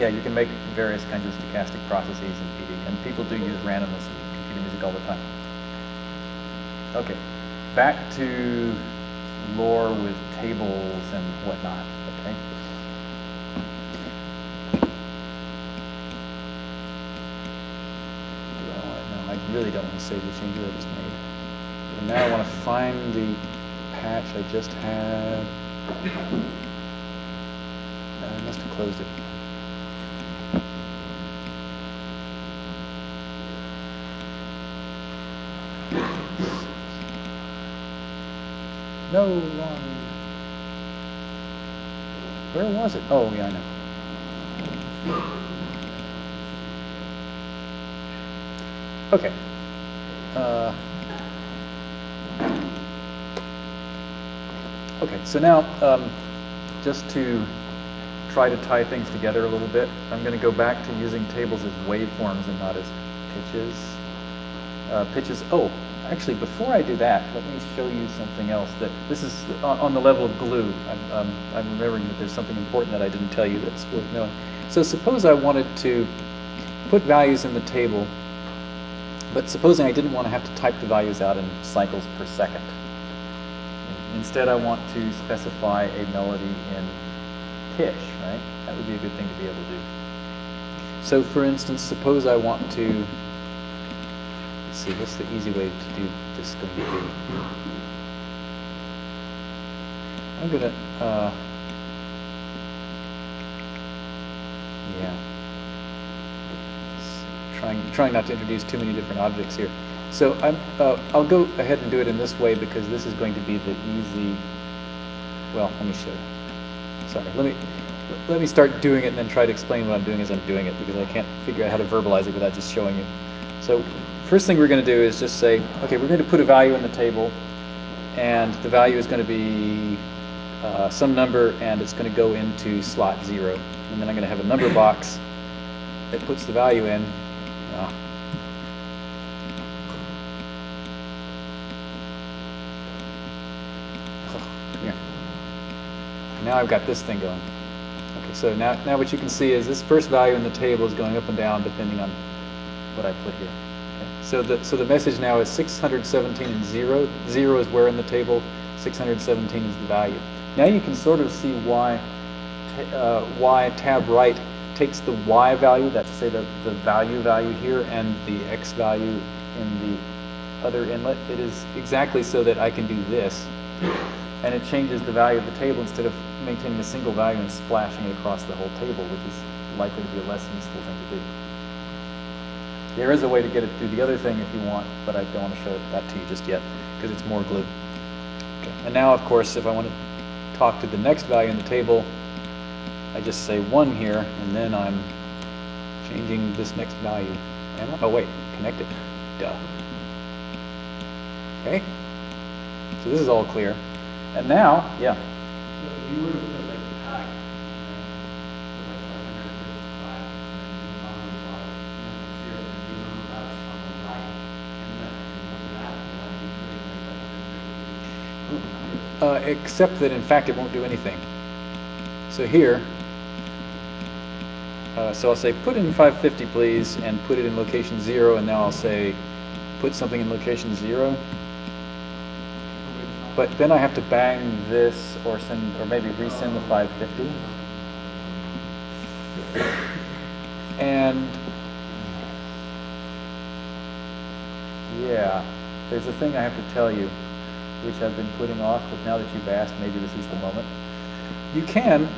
Yeah, you can make various kinds of stochastic processes in PD, and people do use randomness in computer music all the time. Okay, back to lore with tables and whatnot. Okay. I really don't want to save the changes I just made. And now I want to find the patch I just had. I must have closed it. No long. Where was it? Oh, yeah, I know. Okay. Okay, so now, just to try to tie things together a little bit, I'm going to go back to using tables as waveforms and not as pitches. Oh, actually, before I do that, let me show you something else. That this is on the level of glue. I'm remembering that there's something important that I didn't tell you that's worth knowing. So suppose I wanted to put values in the table. But supposing I didn't want to have to type the values out in cycles per second. Instead, I want to specify a melody in pitch, right? That would be a good thing to be able to do. So for instance, suppose I want to, let's see, what's the easy way to do this going to be? I'm going to, yeah. Trying not to introduce too many different objects here. So I'll go ahead and do it in this way because this is going to be the easy. Well, let me show you. Sorry, let me start doing it and then try to explain what I'm doing as I'm doing it because I can't figure out how to verbalize it without just showing you. So first thing we're going to do is just say, okay, we're going to put a value in the table, and the value is going to be some number, and it's going to go into slot 0, and then I'm going to have a number box that puts the value in. Oh, yeah. Now I've got this thing going. Okay, so now what you can see is this first value in the table is going up and down depending on what I put here. Okay. So the message now is 617 and 0. 0 is where in the table, 617 is the value. Now you can sort of see why TabWrite takes the y value, that's say the value here, and the x value in the other inlet. It is exactly so that I can do this, and it changes the value of the table instead of maintaining a single value and splashing it across the whole table, which is likely to be a less useful thing to do. There is a way to get it through the other thing if you want, but I don't want to show that to you just yet because it's more glue. Okay. And now, of course, if I want to talk to the next value in the table, I just say 1 here, and then I'm changing this next value. Oh wait, connect it. Duh. Okay. So this is all clear. And now, yeah. So if you were to put like the pack, like 555, and the bottom, and zero, and you know that on the right, and then you put that, like except that in fact it won't do anything. So here, so I'll say put in 550 please, and put it in location 0, and now I'll say put something in location 0. But then I have to bang this or send, or maybe resend the 550. And yeah, there's a thing I have to tell you, which I've been putting off, but now that you've asked, maybe this is the moment. You can,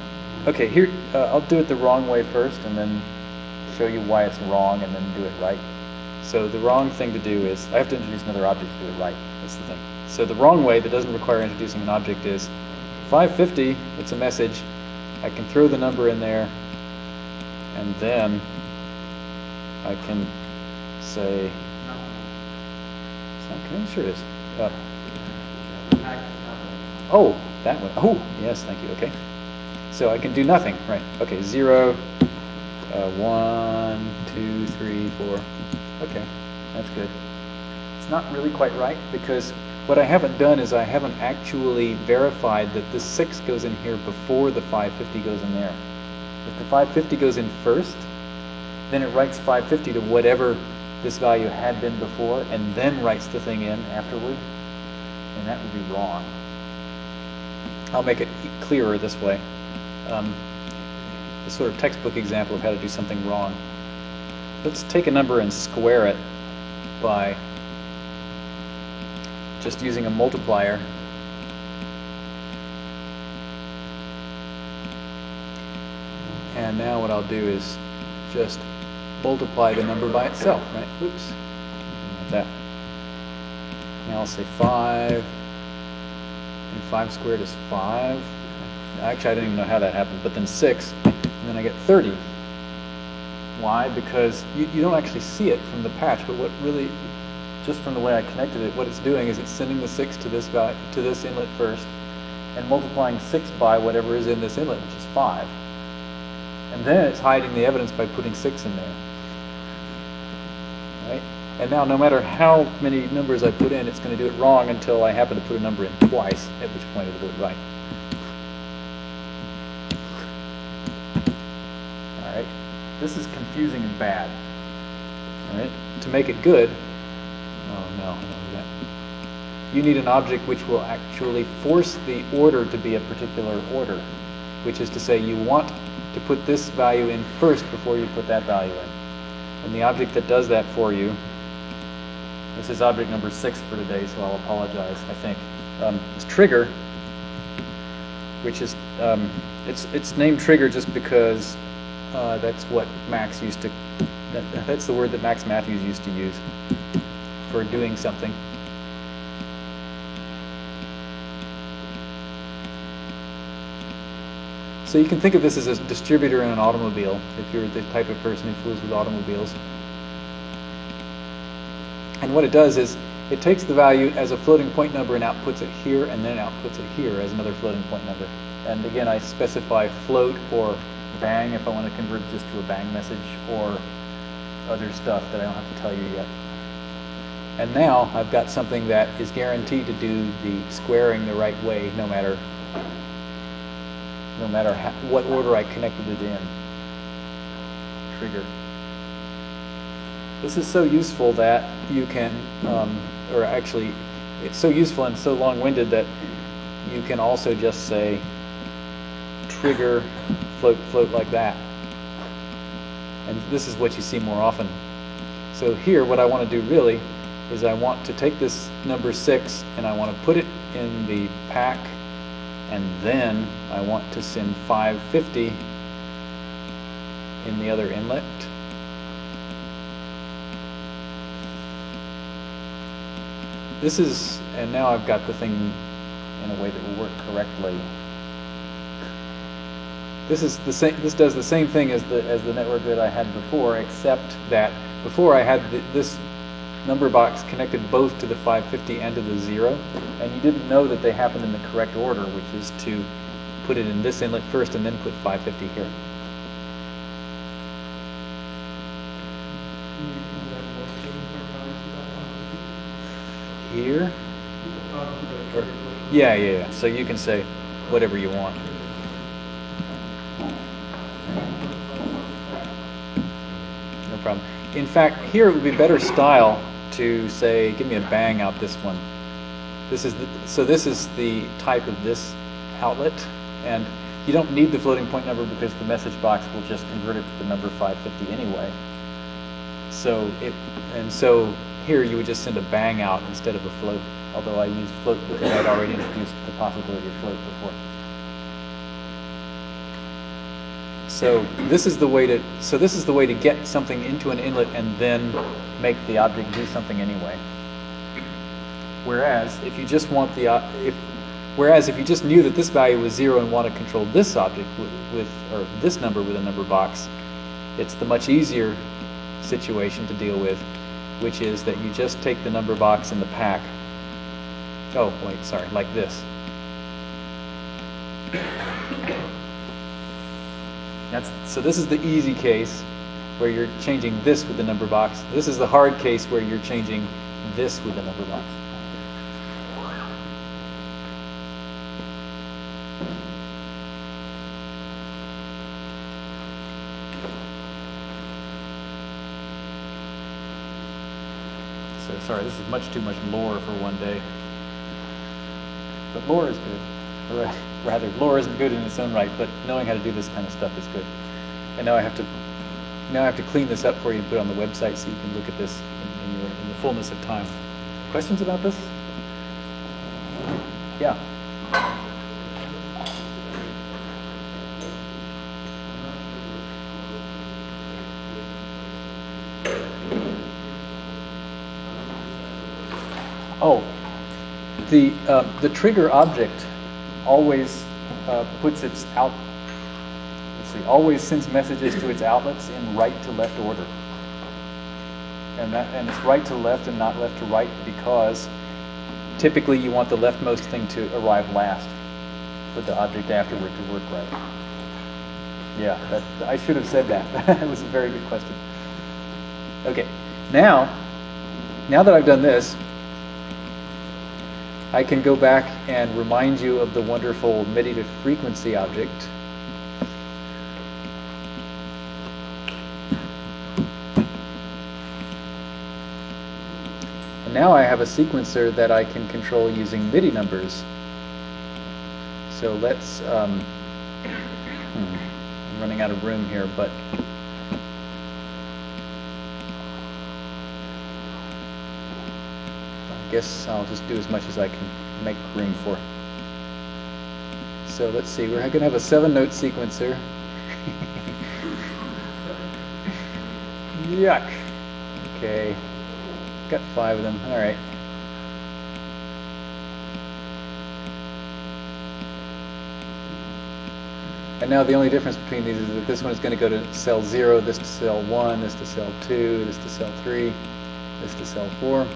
okay, here, I'll do it the wrong way first and then show you why it's wrong and then do it right. So the wrong thing to do is, I have to introduce another object to do it right, that's the thing. So the wrong way that doesn't require introducing an object is 550, it's a message, I can throw the number in there, and then I can say, I'm sure it is. Oh, that one. Oh, yes, thank you, okay. So I can do nothing, right, okay, 0, 1, 2, 3, 4, okay, that's good. It's not really quite right, because what I haven't done is I haven't actually verified that this 6 goes in here before the 550 goes in there. If the 550 goes in first, then it writes 550 to whatever this value had been before, and then writes the thing in afterward, and that would be wrong. I'll make it clearer this way. This sort of textbook example of how to do something wrong. Let's take a number and square it by just using a multiplier. And now what I'll do is just multiply the number by itself, right? Oops. Like that. Now I'll say 5. And 5 squared is 5. Actually, I don't even know how that happened, but then 6, and then I get 30. Why? Because you don't actually see it from the patch, but what really, just from the way I connected it, what it's doing is it's sending the 6 to this value, to this inlet first, and multiplying 6 by whatever is in this inlet, which is 5. And then it's hiding the evidence by putting 6 in there. Right? And now, no matter how many numbers I put in, it's going to do it wrong until I happen to put a number in twice, at which point it'll do it right. All right. This is confusing and bad. All right. To make it good, oh no, you need an object which will actually force the order to be a particular order, which is to say you want to put this value in first before you put that value in. And the object that does that for you, this is object number 6 for today, so I'll apologize, I think. It's Trigger, which is, it's named Trigger just because that's what Max used to, that's the word that Max Matthews used to use for doing something. So you can think of this as a distributor in an automobile, if you're the type of person who fools with automobiles. And what it does is, it takes the value as a floating point number and outputs it here, and then outputs it here as another floating point number. And again, I specify float or bang if I want to convert just to a bang message, or other stuff that I don't have to tell you yet. And now I've got something that is guaranteed to do the squaring the right way, no matter how, what order I connected it in. Trigger. This is so useful that you can, or actually, it's so useful and so long-winded that you can also just say trigger float like that, and this is what you see more often. So here what I want to do really is I want to take this number 6 and I want to put it in the pack, and then I want to send 550 in the other inlet. This is, and now I've got the thing in a way that will work correctly. This is the same. This does the same thing as the network that I had before, except that before I had this number box connected both to the 550 and to the 0, and you didn't know that they happened in the correct order, which is to put it in this inlet first and then put 550 here. Here? Or, yeah. So you can say whatever you want. No problem. In fact, here it would be better style to say, give me a bang out this one. This is the, so this is the type of this outlet, and you don't need the floating point number because the message box will just convert it to the number 550 anyway. So it, and so here you would just send a bang out instead of a float, although I used float because I'd already introduced the possibility of float before. So this is the way to get something into an inlet and then make the object do something anyway. Whereas if you just want the whereas if you just knew that this value was 0 and want to control this object or this number with a number box, it's the much easier situation to deal with, which is that you just take the number box in the pack. Oh, wait, sorry, like this. So this is the easy case where you're changing this with the number box. This is the hard case where you're changing this with the number box. Sorry, this is much too much lore for one day. But lore is good. Or rather, lore isn't good in its own right, but knowing how to do this kind of stuff is good. And now I have to clean this up for you and put it on the website so you can look at this in the fullness of time. Questions about this? Yeah. Oh, the trigger object always puts its out. Let's see, always sends messages to its outlets in right to left order, and it's right to left and not left to right because typically you want the leftmost thing to arrive last for the object afterward to work right. Yeah, I should have said that. That was a very good question. Okay, now that I've done this, I can go back and remind you of the wonderful MIDI to frequency object. And now I have a sequencer that I can control using MIDI numbers. So let's, I'm running out of room here, but I guess I'll just do as much as I can make room for. So let's see, we're going to have a 7-note sequencer. Yuck. Okay, got 5 of them. All right. And now the only difference between these is that this one is going to go to cell 0, this to cell 1, this to cell 2, this to cell 3, this to cell 4.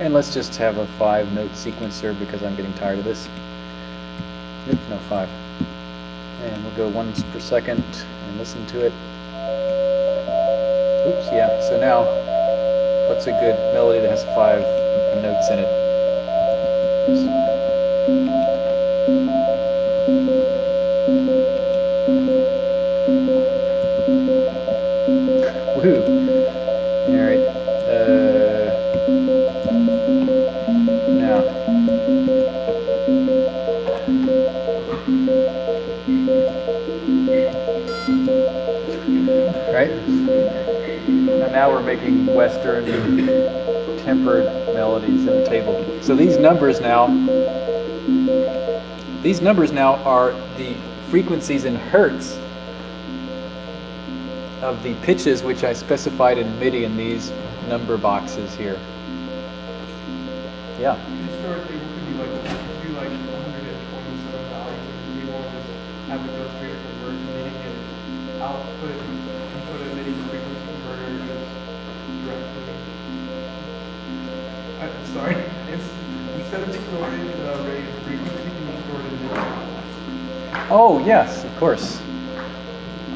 And let's just have a 5-note sequencer because I'm getting tired of this. Nope, no, 5. And we'll go 1 per second and listen to it. Oops, yeah. So now, what's a good melody that has 5 notes in it? Woohoo! All right. Right? now we're making Western tempered melodies in the table. So these numbers now are the frequencies in hertz of the pitches which I specified in MIDI in these number boxes here. Yeah. Historically, we could do like 127 values if we want to just have it go straight to convert MIDI and output a MIDI frequency converter just directly. I'm sorry. Instead of storing the rate of frequency, we store it in MIDI. Oh yes, of course.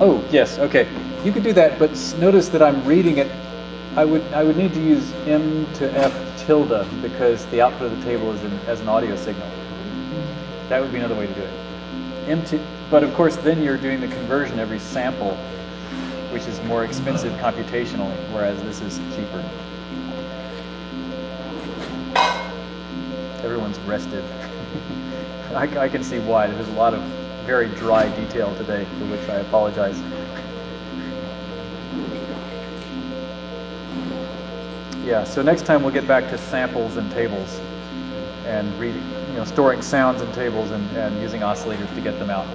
Oh yes, okay. You could do that, but notice that I'm reading it. I would need to use M to F tilde because the output of the table is as an audio signal. That would be another way to do it. But of course, then you're doing the conversion every sample, which is more expensive computationally, whereas this is cheaper. Everyone's rested. I can see why. There's a lot of very dry detail today, for which I apologize. Yeah, so next time we'll get back to samples and tables and reading, storing sounds in tables and using oscillators to get them out.